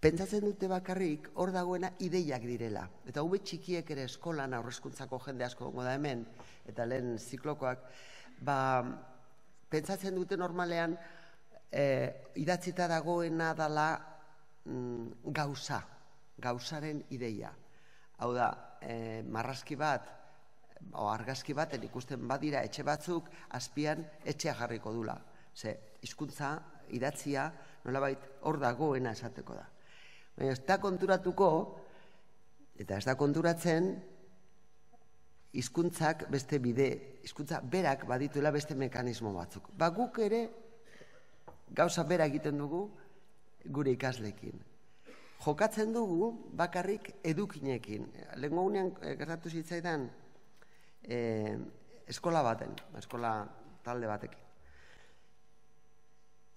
Pentsatzen dute bakarrik hor dagoena ideiak direla. Eta ume txikiek ere eskolan aurrezkuntzako jende asko gongo da hemen, eta lehen ziklokoak, pentsatzen dute normalean idatzita dagoena dela gauza, gauzaren ideia. Hau da, marrazki bat, argazki baten ikusten badira etxe batzuk, azpian etxea jarriko dula. Ze, hizkuntza, idatzia, nolabait hor dagoena esateko da. Baina ez da konturatuko, eta ez da konturatzen, hizkuntzak beste bide, hizkuntza berak badituela beste mekanismo batzuk. Ba guk ere, gauza bera egiten dugu gure ikaslekin. Jokatzen dugu bakarrik edukinekin. Lehengo unean gertatu zitzaidan eskola baten, eskola talde batekin.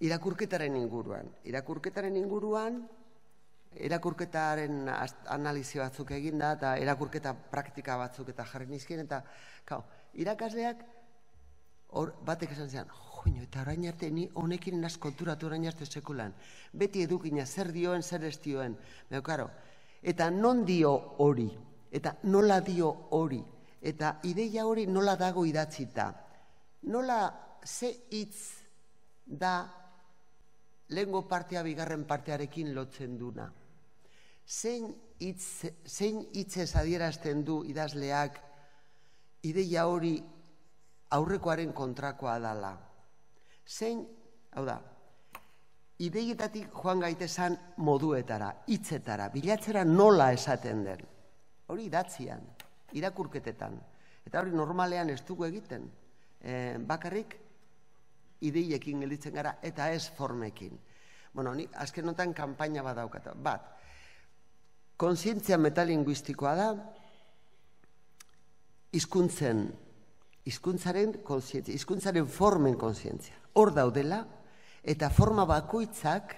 Irakurketaren inguruan, irakurketaren analizi batzuk eginda, eta irakurketa praktika batzuk eta jarri nizkien, eta irakasleak batek esan zean, joño, eta orain arte ni honekin naskonturatu orain arte sekulan. Beti edukina, zer dioen, zer ez dioen. Eta non dio hori, eta nola dio hori, eta ideia hori nola dago idatzita. Nola ze hitz da lehengo partea bigarren partearekin lotzen duna. Zein hitzez adierazten du idazleak ideia hori aurrekoaren kontrakoa dala. Zein, hau da, ideietatik joan gaitezan moduetara, hitzetara, bilatzera nola esaten den. Hori idatzian, irakurketetan. Eta hori normalean ez dugu egiten. Bakarrik ideiekin gelditzen gara eta ez formekin. Bueno, nik azken notan kanpaina bat daukata. Bat, kontzientzia metalinguistikoa da, hizkuntzen, hizkuntzaren kontzientzia, hizkuntzaren formen kontzientzia. Hor daudela, eta forma bakoitzak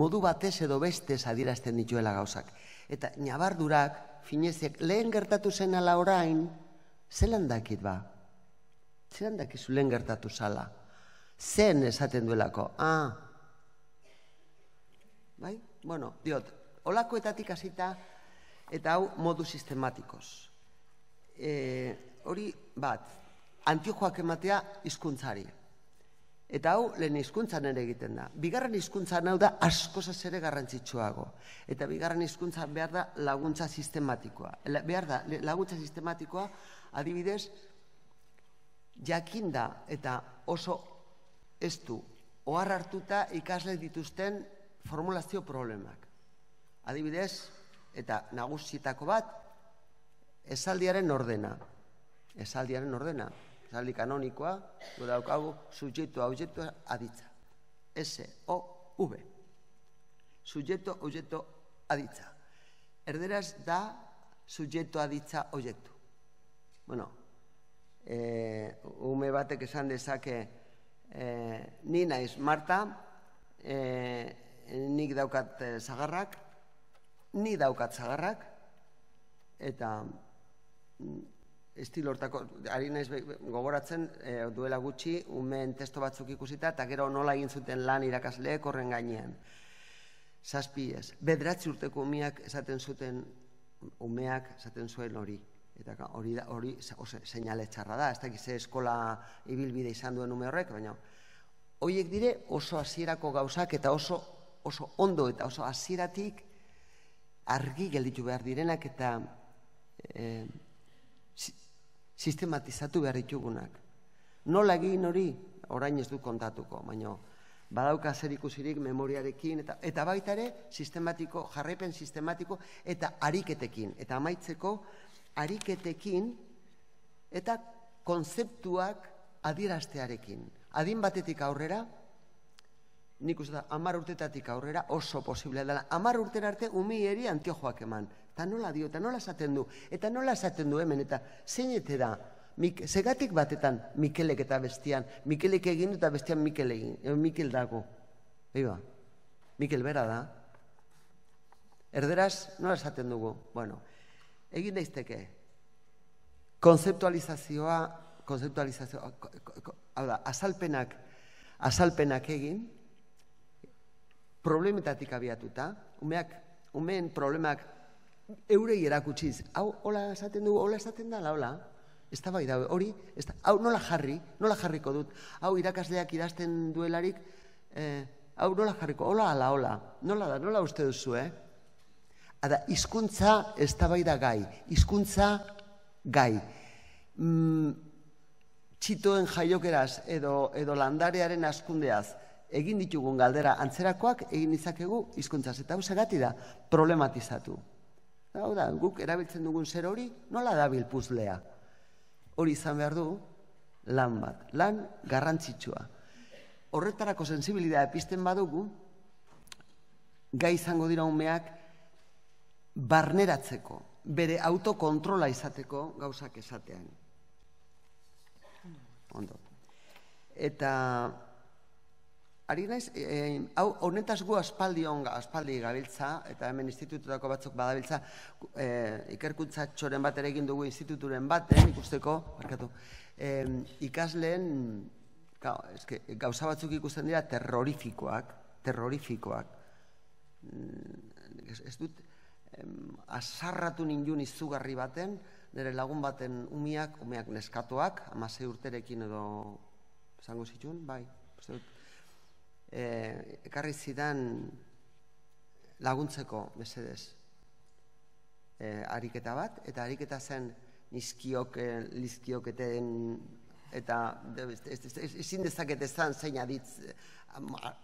modu batez edo bestez adierazten dituela gauzak. Eta nabardurak, fineziak, lehen gertatu zen ala orain, zelan dakit ba? Zelan dakizu lehen gertatu zala? Zen esaten duelako, bai? Bueno, diot, olakoetatik hasita eta hau modu sistematikoz. Hori bat, antiojoak ematea hizkuntzari. Eta hau lehen hizkuntzan ere egiten da. Bigarren hizkuntzan hau da askoz ere garrantzitsuago. Eta bigarren hizkuntzan behar da laguntza sistematikoa. Behar da laguntza sistematikoa adibidez jakinda eta oso ez du, ohar hartuta ikasle dituzten formulazio problemak. Adibidez, eta nagusitako bat, esaldiaren ordena, esaldi kanonikoa, gure daukagu, subjektu, objektu, aditza. S-O-V. Subjektu, objektu, aditza. Erderaz da, subjektu, aditza, objektu. Bueno, ume batek esan dezake, ni naiz Marta, nik daukat zagarrak, eta estilo hortako, ari naiz gogoratzen, duela gutxi, umeen testo batzuk ikusita, eta gero nola egin zuten lan irakasleek horren gainean. 7 urteko umeak esaten zuten, hori. Eta hori seinale txarra da, ez dakiz eskola ibilbide izan duen ume horrek, baina horiek dire oso hasierako gauzak eta oso ondo eta oso hasieratik argi gelditu behar direnak eta sistematizatu behar ditugunak. Nola egin hori, orain ez du kontatuko, baina badauka zer ikusirik memoriarekin eta baita ere sistematiko, jarraipen sistematiko eta ariketekin, eta amaitzeko ariketekin eta konzeptuak adieraztearekin. Adin batetik aurrera, nik uste da, 10 urtetatik aurrera oso posible dela. 10 urtera arte umieri antiojoak eman. Eta nola dio, eta nola esaten du, hemen, eta zeinete da, segatik batetan Mikelek eta bestian, Mikelek egin eta bestian Mikel dago. Eba, Mikel bera da. Erderaz, nola esaten dugu? Bueno, egin daizteke, konzeptualizazioa, hau da, azalpenak egin, problemetatik abiatuta, umeen problemak eurei erakutsiz, hau, hola esaten dugu, hola esaten da, hola, ez da bai da, hori, hau nola jarri, nola jarriko dut, hau irakasleak idazten duelarik, hau nola jarriko, hola, ala, hola, nola da, nola uste duzu, Hada, hizkuntza ez da bai da gai, hizkuntza gai. Txitoen jaiokeraz edo landarearen askundeaz, egin ditugun galdera antzerakoak egin izakegu hizkuntzaz. Eta hau zergatik da problematizatu. Hau da, guk erabiltzen dugun zer hori nola dabil puzlea. Hori izan behar du lan bat, lan garrantzitsua. Horretarako sensibilidadea pizten badugu, gai izango dira umeak barneratzeko, bere autokontrola izateko gauzak esatean. Ondo. Eta ari naiz, hau honetaz gu aspaldi gabiltza, eta hemen institututako batzuk badabiltza, ikerkuntza txoren bat ere egin dugu instituturen baten, ikusteko, ikasleen, gauza batzuk ikusten dira terrorifikoak. Ez dut, azarratu nindun izugarri baten, nire lagun baten umeak neskatuak, 16 urterekin edo, esango zitun, bai, uste dut, ekarri zidan laguntzeko mesedez ariketa bat, eta ariketa zen lizkioketen eta ezin dezaketezan zein aditz,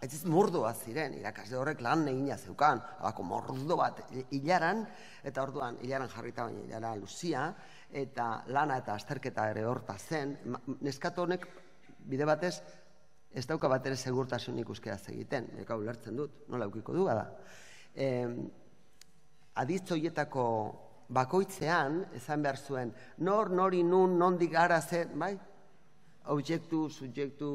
ez mordoa ziren, irakasle horrek lan egina zeukan, alako mordo bat hilaran, eta orduan hilaran jarrita baina hilara luzia, eta lana eta azterketa ere horta zen, neskatu honek bide batez, ez dauka bat ere segurtasun ikuskeraz egiten, nekau lertzen dut, nola eukiko du bada. Aditzoietako bakoitzean, esan behar zuen, nor, nori, nun, nondik gara zen, bai? Objektu, subjektu,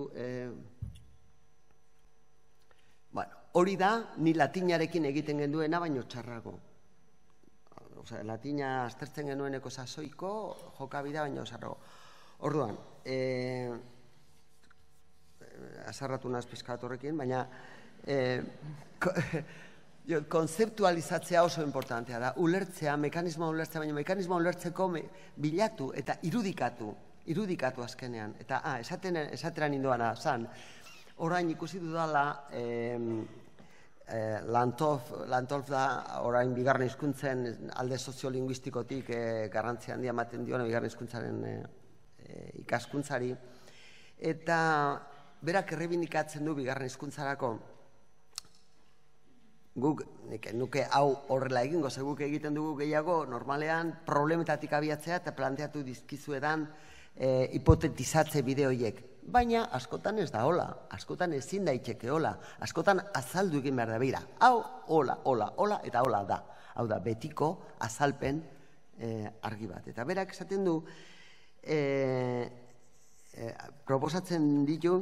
hori da, ni latinarekin egiten genduena, baino txarrago. Latina aztertzen genueneko sasoiko, jokabida, baino txarrago. Orduan, azarratu naz pizkat horrekin, baina konzeptualizatzea oso importantea da, ulertzea, mekanismoa ulertzea, baina mekanismoa ulertzeko bilatu eta irudikatu azkenean. Eta, esatera ninduana, zan, orain ikusi dudala, Lantolf da, orain bigarren hizkuntzen alde soziolinguistikotik garrantzia handia ematen diona bigarren hizkuntzaren ikaskuntzari, eta berak errebindikatzen du bigarren hizkuntzarako. Guk, nuke hau horrela egingo, ze guk egiten dugu gehiago, normalean problemetatik abiatzea eta planteatu dizkizuedan hipotetizatze bideoiek. Baina askotan ez da hola, askotan ezin daiteke hola, askotan azaldu egin behar da behira. Hau, hola, hola, hola eta hola da. Hau da, betiko azalpen argi bat. Eta berak esaten du, proposatzen ditu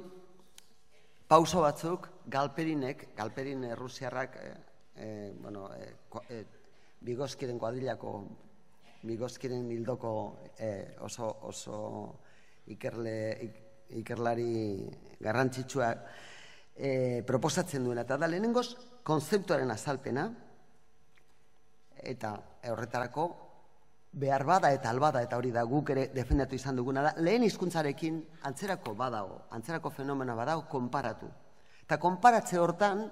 pauso batzuk Galperin Errusiarrak Bigotskiren kuadrilako Bigotskiren hildoko oso ikerlari garrantzitsua proposatzen duena, eta da lehenengoz kontzeptuaren azalpena, eta horretarako behar bada eta albada, eta hori da guk ere defendatu izan duguna da, lehen hizkuntzarekin antzerako badago, antzerako fenomena badago, konparatu. Eta konparatze hortan,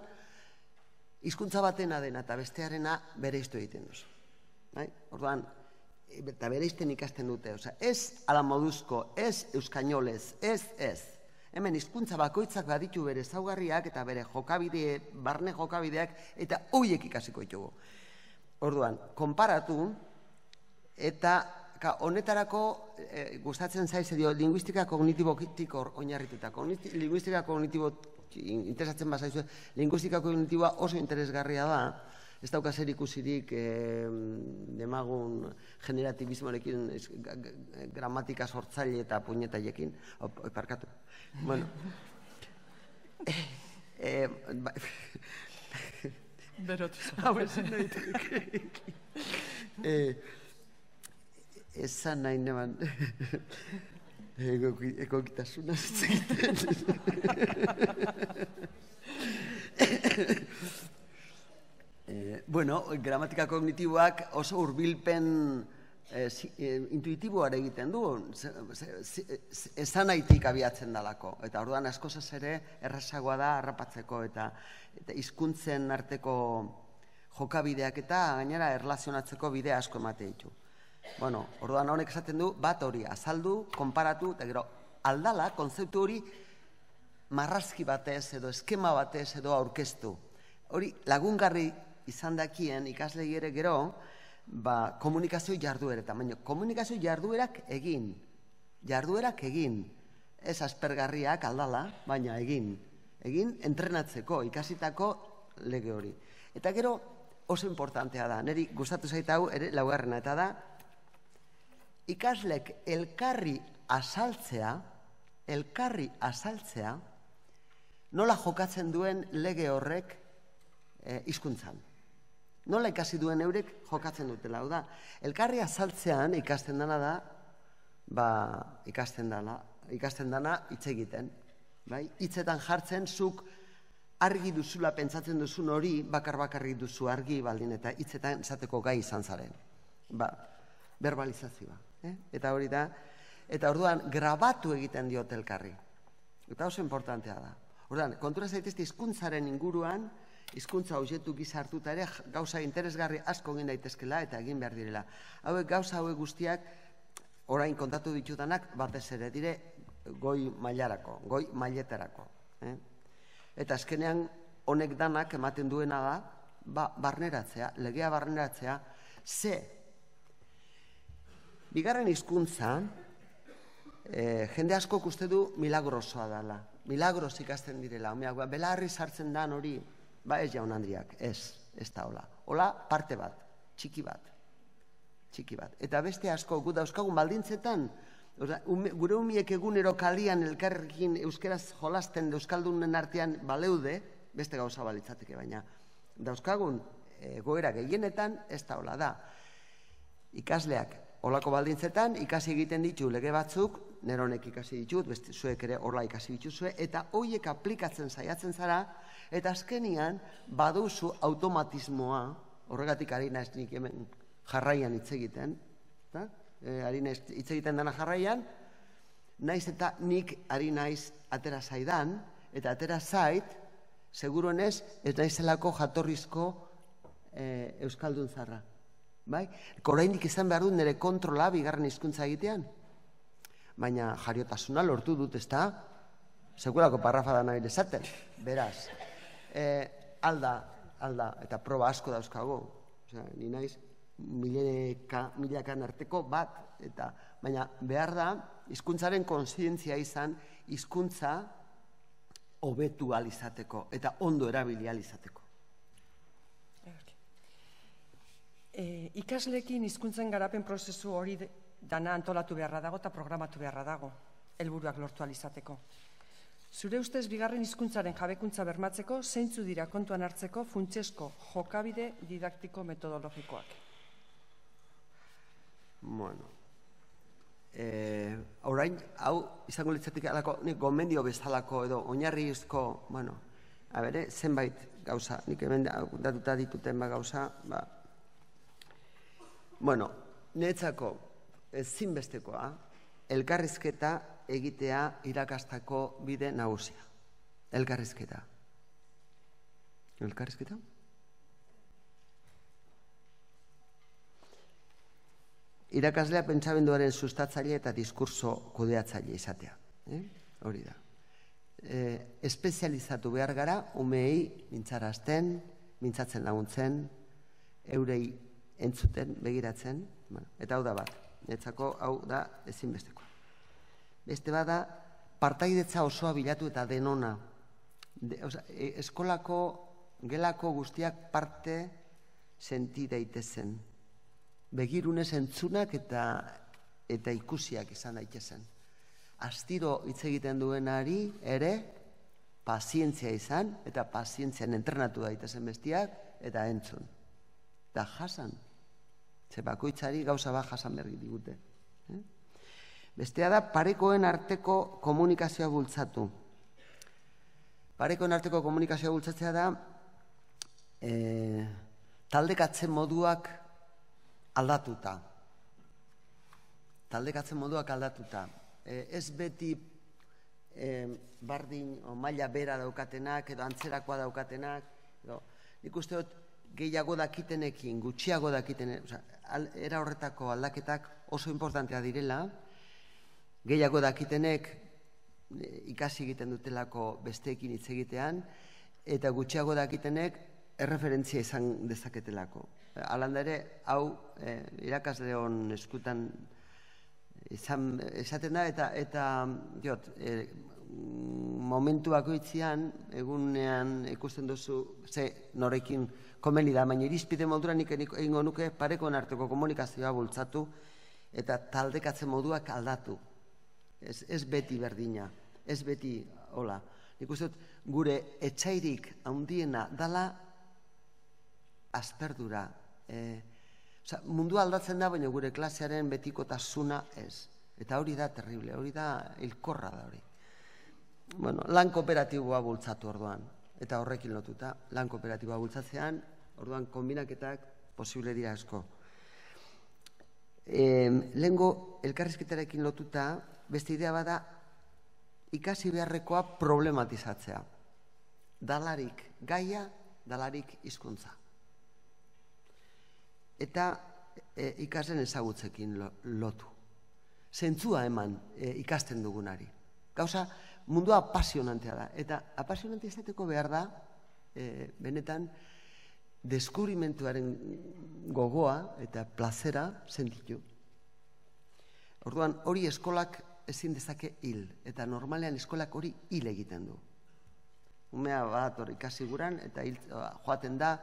hizkuntza batena dena eta bestearena bere iztu egiten duzu. Orduan, eta bere izten ikasten dute, ez alamoduzko, ez euskainolez, ez. Hemen hizkuntza bakoitzak baditu bere zaugarriak eta bere barne jokabideak eta horiek ikasiko ditugu. Orduan, konparatu, eta honetarako gustatzen zaiz edo linguistika kognitibotik oinarrituta. Linguistika kognitibotik interesatzen bazaizu, linguistika kognitiboa oso interesgarria da, ez dauka zer ikusirik demagun generatibismorekin, gramatika sortzaile eta puñetaiekin, parkatu. Bueno, berotu zaten. Esan nahi neman, ekokitasuna zitzen. Bueno, gramatika kognitiboak oso hurbilpen intuitiboare egiten du, esanaitik abiatzen dalako. Eta orduan askozaz ere errazagoa da harrapatzeko eta hizkuntzen arteko jokabideak eta gainera erlazionatzeko bidea asko emate ditu. Bueno, orduan honek esaten du, bat hori azaldu, konparatu, eta gero aldala, kontzeptu hori marrazki batez edo eskema batez edo aurkeztu. Hori lagungarri izan dakien ikaslei ere gero, komunikazio jardueretan, baina komunikazio jarduerak egin, ez aspergarriak aldala, baina egin entrenatzeko, ikasitako lege hori. Eta gero oso importantea da, niri gustatu zait hau ere laugarrena, eta da, ikaslek elkarri azaltzea, nola jokatzen duen lege horrek hizkuntzan. Nola ikasi duen eurek jokatzen dutela. Hau da, elkarri azaltzean ikasten dana hitz egiten. Hitzetan jartzen, zuk argi duzula pentsatzen duzun hori, bakar-bakarrik duzu argi baldin, eta hitzetan esateko gai izan zaren. Verbalizazioa. Eta hori da, eta orduan grabatu egiten diot elkarri. Eta oso importantea da. Orduan, kontura zaitezte hizkuntzaren inguruan, hizkuntza objektu gisa hartuta ere gauza interesgarri asko egin daitezkela eta egin behar direla. Hauek gauza hauek guztiak orain kontatu ditudanak batez ere dire goi mailetarako. Eta azkenean honek danak ematen duena da barneratzea, legea barneratzea. Ze, bigarren hizkuntza jende asko uste du milagrosoa dela. Milagros ikasten direla, belarri sartzen dan hori. Ba ez jaun handriak, ez da hola. Hola parte bat, txiki bat. Eta beste asko gu dauzkagun baldintzetan, gure umiek egunero kalian elkarrekin euskeraz jolasten euskaldunen artean baleude, beste gauza balitzateke baina. Dauzkagun goera gehienetan ez da hola da. Ikasleak holako baldintzetan ikasi egiten ditu lege batzuk, neronek ikasi ditut, zuek ere horla ikasi dituzue, eta horiek aplikatzen saiatzen zara, eta azkenian baduzu automatismoa, horregatik ari naiz nik hemen jarraian hitz egiten, ari naiz hitz egiten dena jarraian, naiz eta nik ari naiz atera zaidan, eta atera zait, seguruenez ez naizelako jatorrizko euskaldun zarra. Oraindik izan behar dut nire kontrola bigarren hizkuntza egitean, baina jariotasuna lortu dut ez da, sekulako parrafa da nahi dezaten, beraz. Alda, eta proba asko dauzkago. Ni naiz, milakan arteko bat, baina behar da, hizkuntzaren kontzientzia izan, hizkuntza hobetu alizateko, eta ondo erabili alizateko. Ikaslekin hizkuntzen garapen prozesu hori dana antolatu beharra dago eta programatu beharra dago, helburuak lortu alizateko. Zure ustez, bigarren hizkuntzaren jabekuntza bermatzeko, zeintzu dira kontuan hartzeko funtsezko jokabide didaktiko metodologikoak? Bueno, orain, hau, izango litzatik alako, nik gomendio bezalako edo oinarrizko, bueno, a bere, zenbait gauza, nik hemen datuta dituten ba gauza, ba, bueno, netzako, zinbestekoa, elkarrizketa, egitea irakastako bide nagusia. Elkarrizketa. Elkarrizketa? Irakaslea pentsabenduaren sustatzaile eta diskurso kudeatzaile izatea. Hori da. Espezializatu behar gara, umeei mintzarazten, mintzatzen laguntzen, eurei entzuten, begiratzen, eta hau da bat. Netzako hau da ezinbestekoa. Beste bada, partaidetza osoa bilatu eta denona. Eskolako, gelako guztiak parte senti daitezen. Begirunez entzunak eta ikusiak izan daitezen. Astiro hitz egiten duenari ere, pazientzia izan, eta pazientzian entrenatu daitezen bestiak, eta entzun. Eta jasan. Zebakoitzari gauza bat jasan berri digute. Bestea da, parekoen arteko komunikazioa bultzatzea da taldekatzen moduak aldatuta. Taldekatzen moduak aldatuta. Ez beti bardin maila bera daukatenak edo antzerakoa daukatenak. Nik uste dut gehiago dakitenekin, gutxiago dakitenekin, era horretako aldaketak oso importantea direla, gehiago dakitenek ikasi egiten dutelako besteekin hitz egitean, eta gutxiago dakitenek erreferentzia izan dezaketelako. Alanda ere, hau irakasleon eskutan izaten da, eta momentuak oitzian, egunean ikusten duzu, ze norekin komeni da, baina irizpide moduran egingo nuke parekoen arteko komunikazioa bultzatu eta taldekatzen moduak aldatu. Ez beti berdina, ez beti hola. Nik uste dut, gure etsairik handiena dala azperdura. Mundu aldatzen da, baina gure klasearen betikotasuna ez. Eta hori da terrible, hori da hilkorra da hori. Lan kooperatiboa bultzatu orduan, eta horrekin lotuta, lan kooperatiboa bultzatzean, orduan kombinaketak posible dira asko. Lehengo, elkarrizketarekin lotuta, beste idea bada, ikasi beharrekoa problematizatzea. Dalarik gaia, dalarik hizkuntza. Eta ikasen ezagutzekin lotu. Zentzua eman ikasten dugunari. Gauza, mundua apasionantea da. Eta apasionantea izateko behar da, benetan, deskurimentuaren gogoa eta plazera sentitu. Orduan, hori eskolak ezin dezake hil. Eta normalean eskolak hori hil egiten du. Umea badator ikasi guran eta joaten da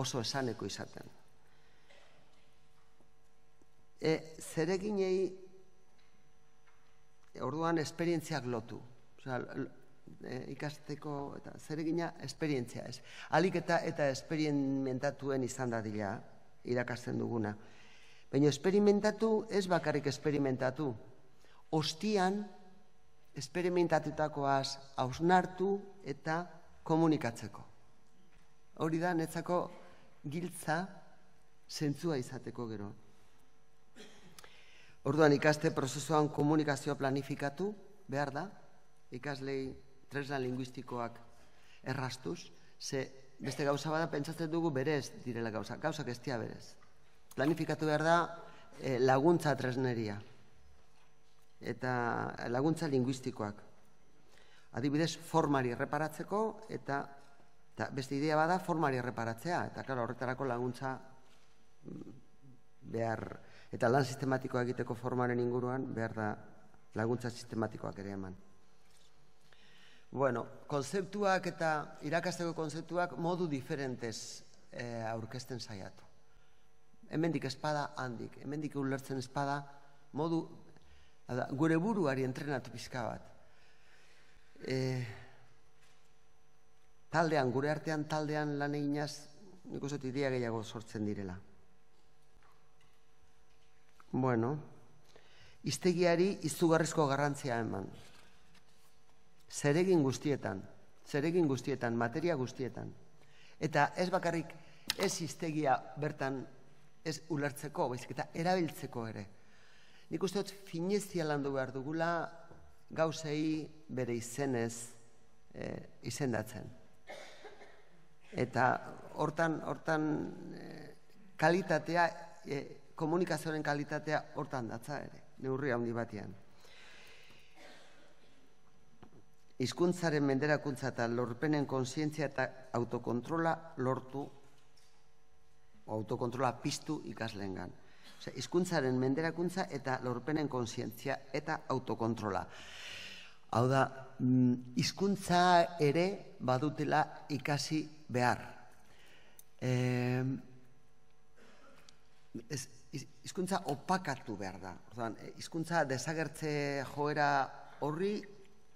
oso esaneko izaten. Zereginei orduan esperientziak lotu. Ikasteko eta zeregina esperientzia ez. Alik eta esperimentatuen izan dadila irakasten duguna. Baina esperimentatu ez bakarrik esperimentatu. Ostian esperimentatutakoaz hausnartu eta komunikatzeko. Hori da netzako giltza zentzua izateko gero. Orduan ikaste prozesuan komunikazioa planifikatu behar da, ikaslei tresna linguistikoak errastuz, ze beste gauza bada pentsatzen dugu berez direla gauza, gauzak ez dira berez. Planifikatu behar da laguntza tresneria eta laguntza linguistikoak. Adibidez, formari erreparatzeko eta beste idea bada formari erreparatzea, eta klaro horretarako laguntza behar, eta lan sistematikoa egiteko formaren inguruan behar da laguntza sistematikoak ere eman. Bueno, konzeptuak eta irakasteko konzeptuak modu diferentez aurkezten saiatu. Hemendik espada handik, hemendik ulertzen espada modu, gure buruari entrenatu pizka bat. Taldean, gure artean taldean lan eginaz nik uste dut idea gehiago sortzen direla. Bueno, hiztegiari izugarrizko garrantzia eman. Zeregin guztietan, materia guztietan. Eta ez bakarrik ez hiztegia bertan ez ulertzeko, baizik eta erabiltzeko ere. Nik uste dut finezia landu behar dugula gauzei bere izenez izendatzen. Eta hortan kalitatea, komunikazioaren kalitatea hortan datza ere, neurri handi batean. Hizkuntzaren menderakuntza eta lorpenen kontzientzia eta autokontrola lortu, autokontrola piztu ikasleengan. Hizkuntzaren menderakuntza eta lorpenen kontzientzia eta autokontrola. Hau da, hizkuntza ere badutela ikasi behar. Hizkuntza opakatu behar da. Hizkuntza desagertze joera horri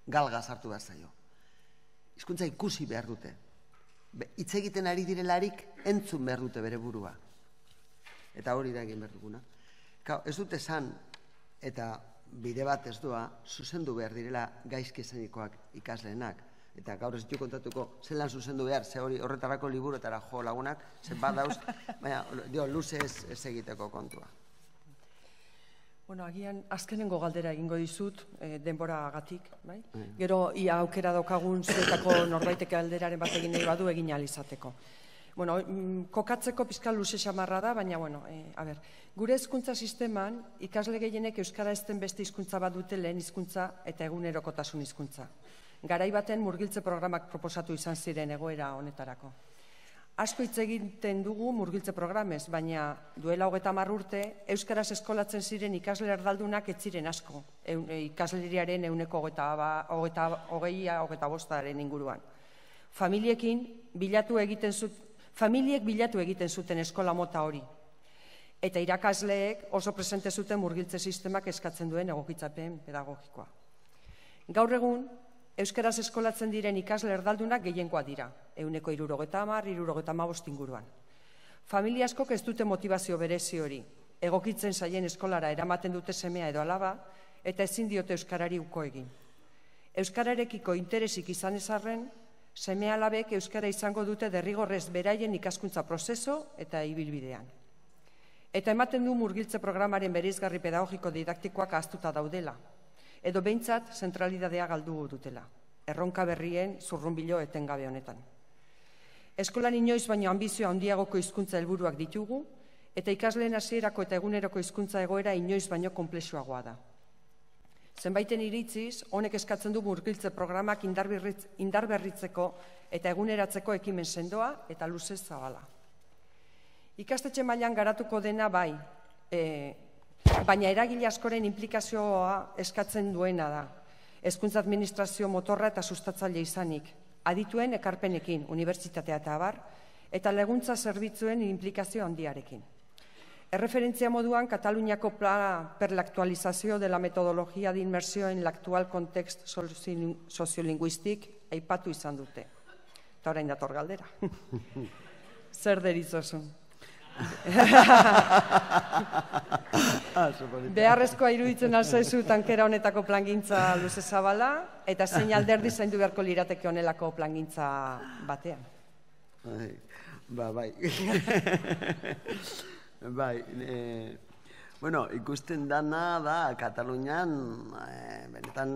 galga sartu behar zaio. Hizkuntza ikusi behar dute. Hitz egiten ari direlarik entzun behar dute bere burua. Eta hori da egin behar duguna. Ez dut esan eta bide bat ez doa zuzendu behar direla gaizki esanikoak ikasleenak. Eta gaur ez ditu kontatuko, zelan zuzendu behar, ze hori horretarako liburutara jo lagunak, ze badauz, baina luze ez egiteko kontua. Bueno, agian, azkenengo galdera egingo dizut, denbora agatik, bai? Gero, ia aukera daukagun zuetako norbaitek alderaren bat egin nahi badu egin alizateko. Bueno, kokatzeko pizkal luze xamarra da, baina, bueno, a ber, gure hezkuntza sisteman, ikasle gehienek euskara ezten beste hizkuntza bat dute lehen hizkuntza eta egunerokotasun hizkuntza. Garai baten murgiltze programak proposatu izan ziren egoera honetarako. Asko hitz egiten dugu murgiltze programez, baina duela 30 urte, euskaraz eskolatzen ziren ikasle erdaldunak ez ziren asko, ikasleriaren 20-25%-aren inguruan. Familiek bilatu egiten zuten eskola mota hori. Eta irakasleek oso presente zuten murgiltze sistemak eskatzen duen egokitzapen pedagogikoa. Gaur egun, euskaraz eskolatzen diren ikasle erdaldunak gehiengoa dira, 70%, 75% inguruan. Familia askok ez dute motivazio berezi hori, egokitzen zaien eskolara eramaten dute semea edo alaba, eta ezin diote euskarari uko egin. Euskararekiko interesik izan ezarren, semea alabek euskara izango dute derrigorrez beraien ikaskuntza prozeso eta ibilbidean. Eta ematen du murgiltze programaren bereizgarri pedagogiko didaktikoak ahaztuta daudela, edo behintzat zentralidadea galdu dutela, erronka berrien zurrunbilo etengabe honetan. Eskolan inoiz baino ambizioa handiagoko hizkuntza helburuak ditugu, eta ikasleen hasierako eta eguneroko hizkuntza egoera inoiz baino konplexuagoa da. Zenbaiten iritziz, honek eskatzen du murgiltze programak indarberritzeko eta eguneratzeko ekimen sendoa eta luzez zabala. Ikastetxe mailan garatuko dena bai, baina eragile askoren implikazioa eskatzen duena da. Hezkuntza administrazio motorra eta sustatzaile izanik, adituen ekarpenekin, unibertsitatea eta abar, eta laguntza zerbitzuen implikazio handiarekin. Erreferentzia moduan, Kataluniako plana per la actualización de la metodología de inmersión en el actual contexto sociolingüístic aipatu izan dute. Eta orain dator galdera. Zer deritzosun? Beharrezkoa iruditzen alzaizu tankera honetako plangintza luze zabala eta zein alderdi zaindu beharko lirateke honelako plangintza batean. Bai, bueno, ikusten dana da Katalunian benetan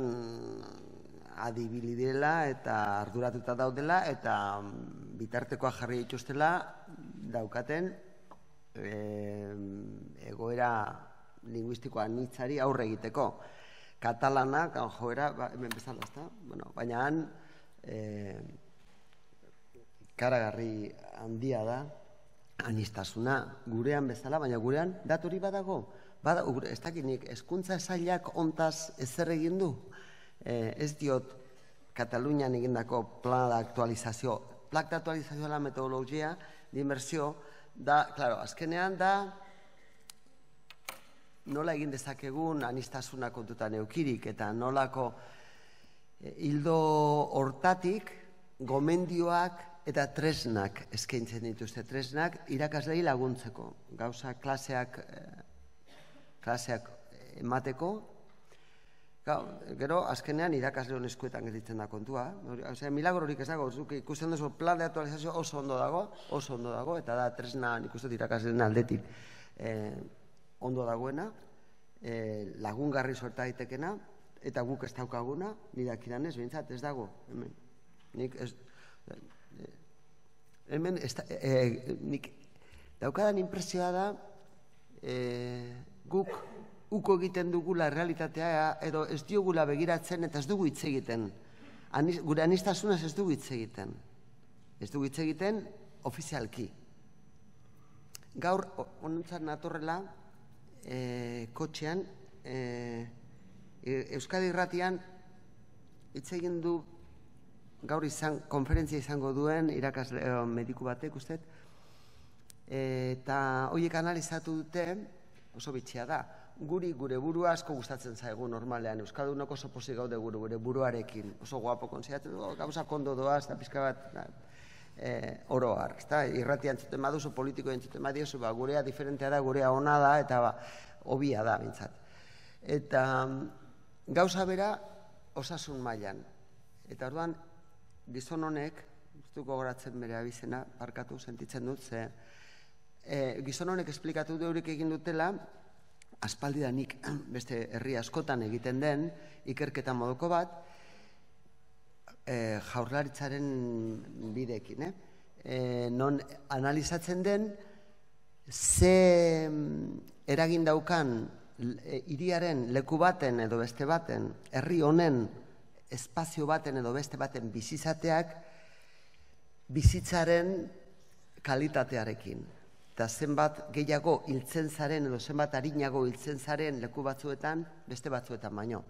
adibili dela eta arduratuta daudela eta bitartekoa jarri dituztela daukaten egoera linguistikoa nitzari aurre egiteko. Katalana, joera, hemen bezala, ez da? Baina han, ikaragarri handia da, aniztasuna, gurean bezala, baina gurean datori badago. Ez dakinik, hezkuntza sailak ontaz ezer egin du. Ez diot, Katalunian egindako plana d'aktualizazio, de la metodologia d'inmersio, da, klaro, azkenean da, nola egin dezakegun aniztasuna kontutan eukirik eta nolako hildo hortatik gomendioak eta tresnak eskaintzen dituzte, tresnak irakaslei laguntzeko. Gauza klaseak emateko, gero azkenean irakasle hon eskuetan gelditzen da kontua. Milagrorik ez dago, ikusten duzu plan de aktualizazio oso ondo dago, eta da tresna ikusten irakasleen aldetik ondo dagoena, lagungarri sorta daitekena, eta guk ez daukaguna, nidakiran ez, behintzat ez dago. Hemen daukadan impresioa da guk uko egiten dugula realitatea edo ez diogula begiratzen eta ez dugu hitz egiten. Gure aniztasunaz ez dugu hitz egiten. Ez dugu hitz egiten ofizialki. Gaur, honentzat natorrela, kotxean, Euskadi Irratian hitz egin du gaur konferentzia izango duen irakasle mediku batek uste, eta horiek analizatu dute, oso bitxia da, guri gure burua asko gustatzen zaigu normalean, euskaldunok oso pozik gaude gure buruarekin, oso guapo konziatzen dugu, gauza kondo doaz, eta pizka bat oroar, irrati antzuten baduzu, politiko antzuten baduzu, gurea diferentea da, gurea ona da, eta obia da, bintzat. Eta gauza bera, osasun mailan. Eta orduan, gizon honek, guztuko goratzen bere abizena, parkatu sentitzen dut, gizon honek esplikatu deurik egin dutela, aspaldidanik beste herri askotan egiten den ikerketa moduko bat, jaurlaritzaren bidekin, non analizatzen den, ze eragin daukan hiriaren leku baten edo beste baten, herri honen espazio baten edo beste baten bizizateak, bizitzaren kalitatearekin. Eta zenbat gehiago hiltzen zaren edo zenbat arinago hiltzen zaren leku batzuetan, beste batzuetan baino.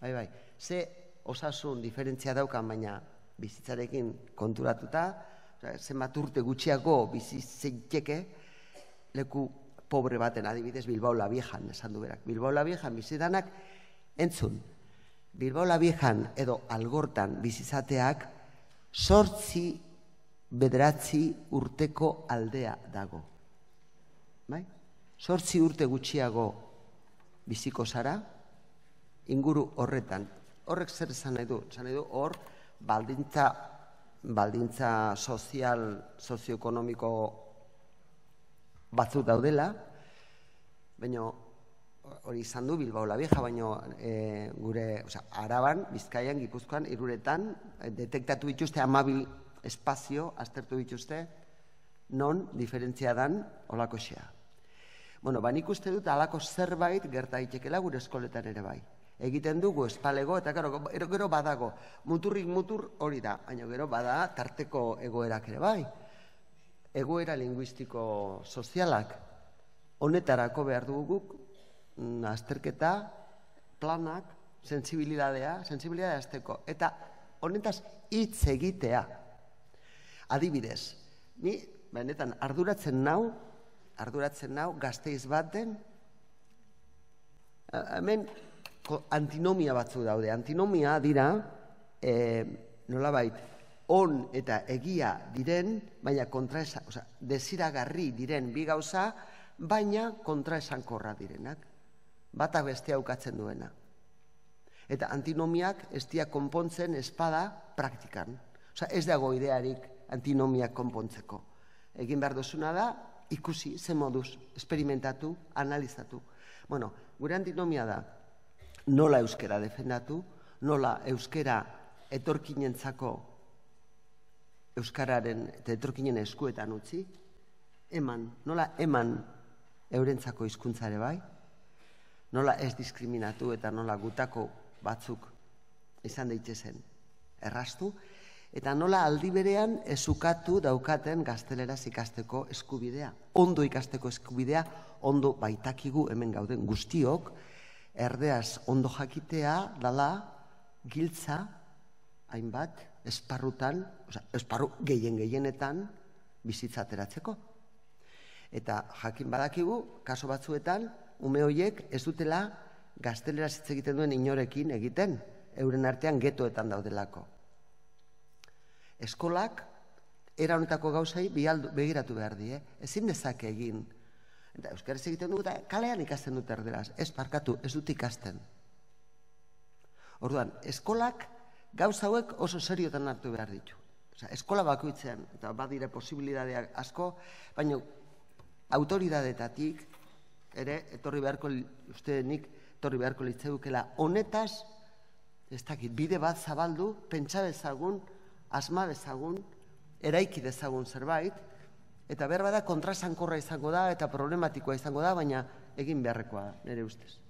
Bai. Ze osasun diferentzia daukan, baina bizitzarekin konturatuta, zenbat urte gutxiago bizitzeke leku pobre baten, adibidez Bilbao la Viejan, esan du berak. Bilbao la Viejan bizitanak entzun. Bilbao la Viejan edo Algortan bizizateak 8-9 urteko aldea dago. Bai? 8 urte gutxiago biziko zara, inguru horretan. Horrek zer esan nahi du? Esan nahi du hor baldintza sozial, sozioekonomiko batzut daudela, baina hori izan du Bilbao la Vieja, baina gure Araban, Bizkaian, Gipuzkoan, Hiruretan, detektatu dituzte 12 espazio, aztertu dituzte, non diferentzia dan olakoxea. Bueno, nik uste dut alako zerbait gertaitekela gure eskoletan ere bai. Egiten dugu espalego eta gero badago, muturrik mutur hori da, baina gero bada tarteko egoerak ere bai. Egoera linguistiko sozialak, honetarako behar duguk, azterketa, planak, sensibilidadea azteko, eta honetaz hitz egitea. Adibidez, ni benetan arduratzen nau Gasteiz baten, hemen antinomia batzu daude, antinomia dira nolabait on eta egia diren, baina kontraesan, desiragarri diren bi gauza, baina kontraesankorra direnak, batak bestea ukatzen duena. Eta antinomiak ez dira konpontzen espada praktikan. Ez dago idearik antinomiak konpontzeko. Egin behar duzuna da, ikusi, ze moduz, esperimentatu, analizatu. Bueno, gure antinomia da, nola euskera defendatu, nola euskera etorkinentzako euskararen eta etorkinen eskuetan utzi, nola eman eurentzako hizkuntzare bai, nola ez diskriminatu eta nola gutako batzuk izan daitezen errastu, eta nola aldi berean ezukatu daukaten gazteleraz ikasteko eskubidea, ondo ikasteko eskubidea, ondo baitakigu hemen gauden guztiok, erdeaz ondo jakitea, dala, giltza, hainbat, esparrutan, esparru gehienetan bizitzateratzeko. Eta jakin badakigu, kaso batzuetan, ume horiek ez dutela gazteleraz hitz egiten duen inorekin egiten, euren artean getoetan daudelako. Eskolak, era honetako gauzai begiratu behar die, ezin dezake egin. Euskaraz egiten dugu, kalean ikasten dut erderaz, ez parkatu, ez dut ikasten. Orduan, eskolak gauza hauek oso seriotan hartu behar ditu. Eskola bakoitzean, eta badira posibilidadeak asko, baina autoridadetatik ere etorri beharko litzeukela honetaz, ez dakit, bide bat zabaldu, pentsa dezagun, asma dezagun, eraiki dezagun zerbait, eta behar bada kontrasankorra izango da, eta problematikoa izango da, baina egin beharrekoa, nire ustez.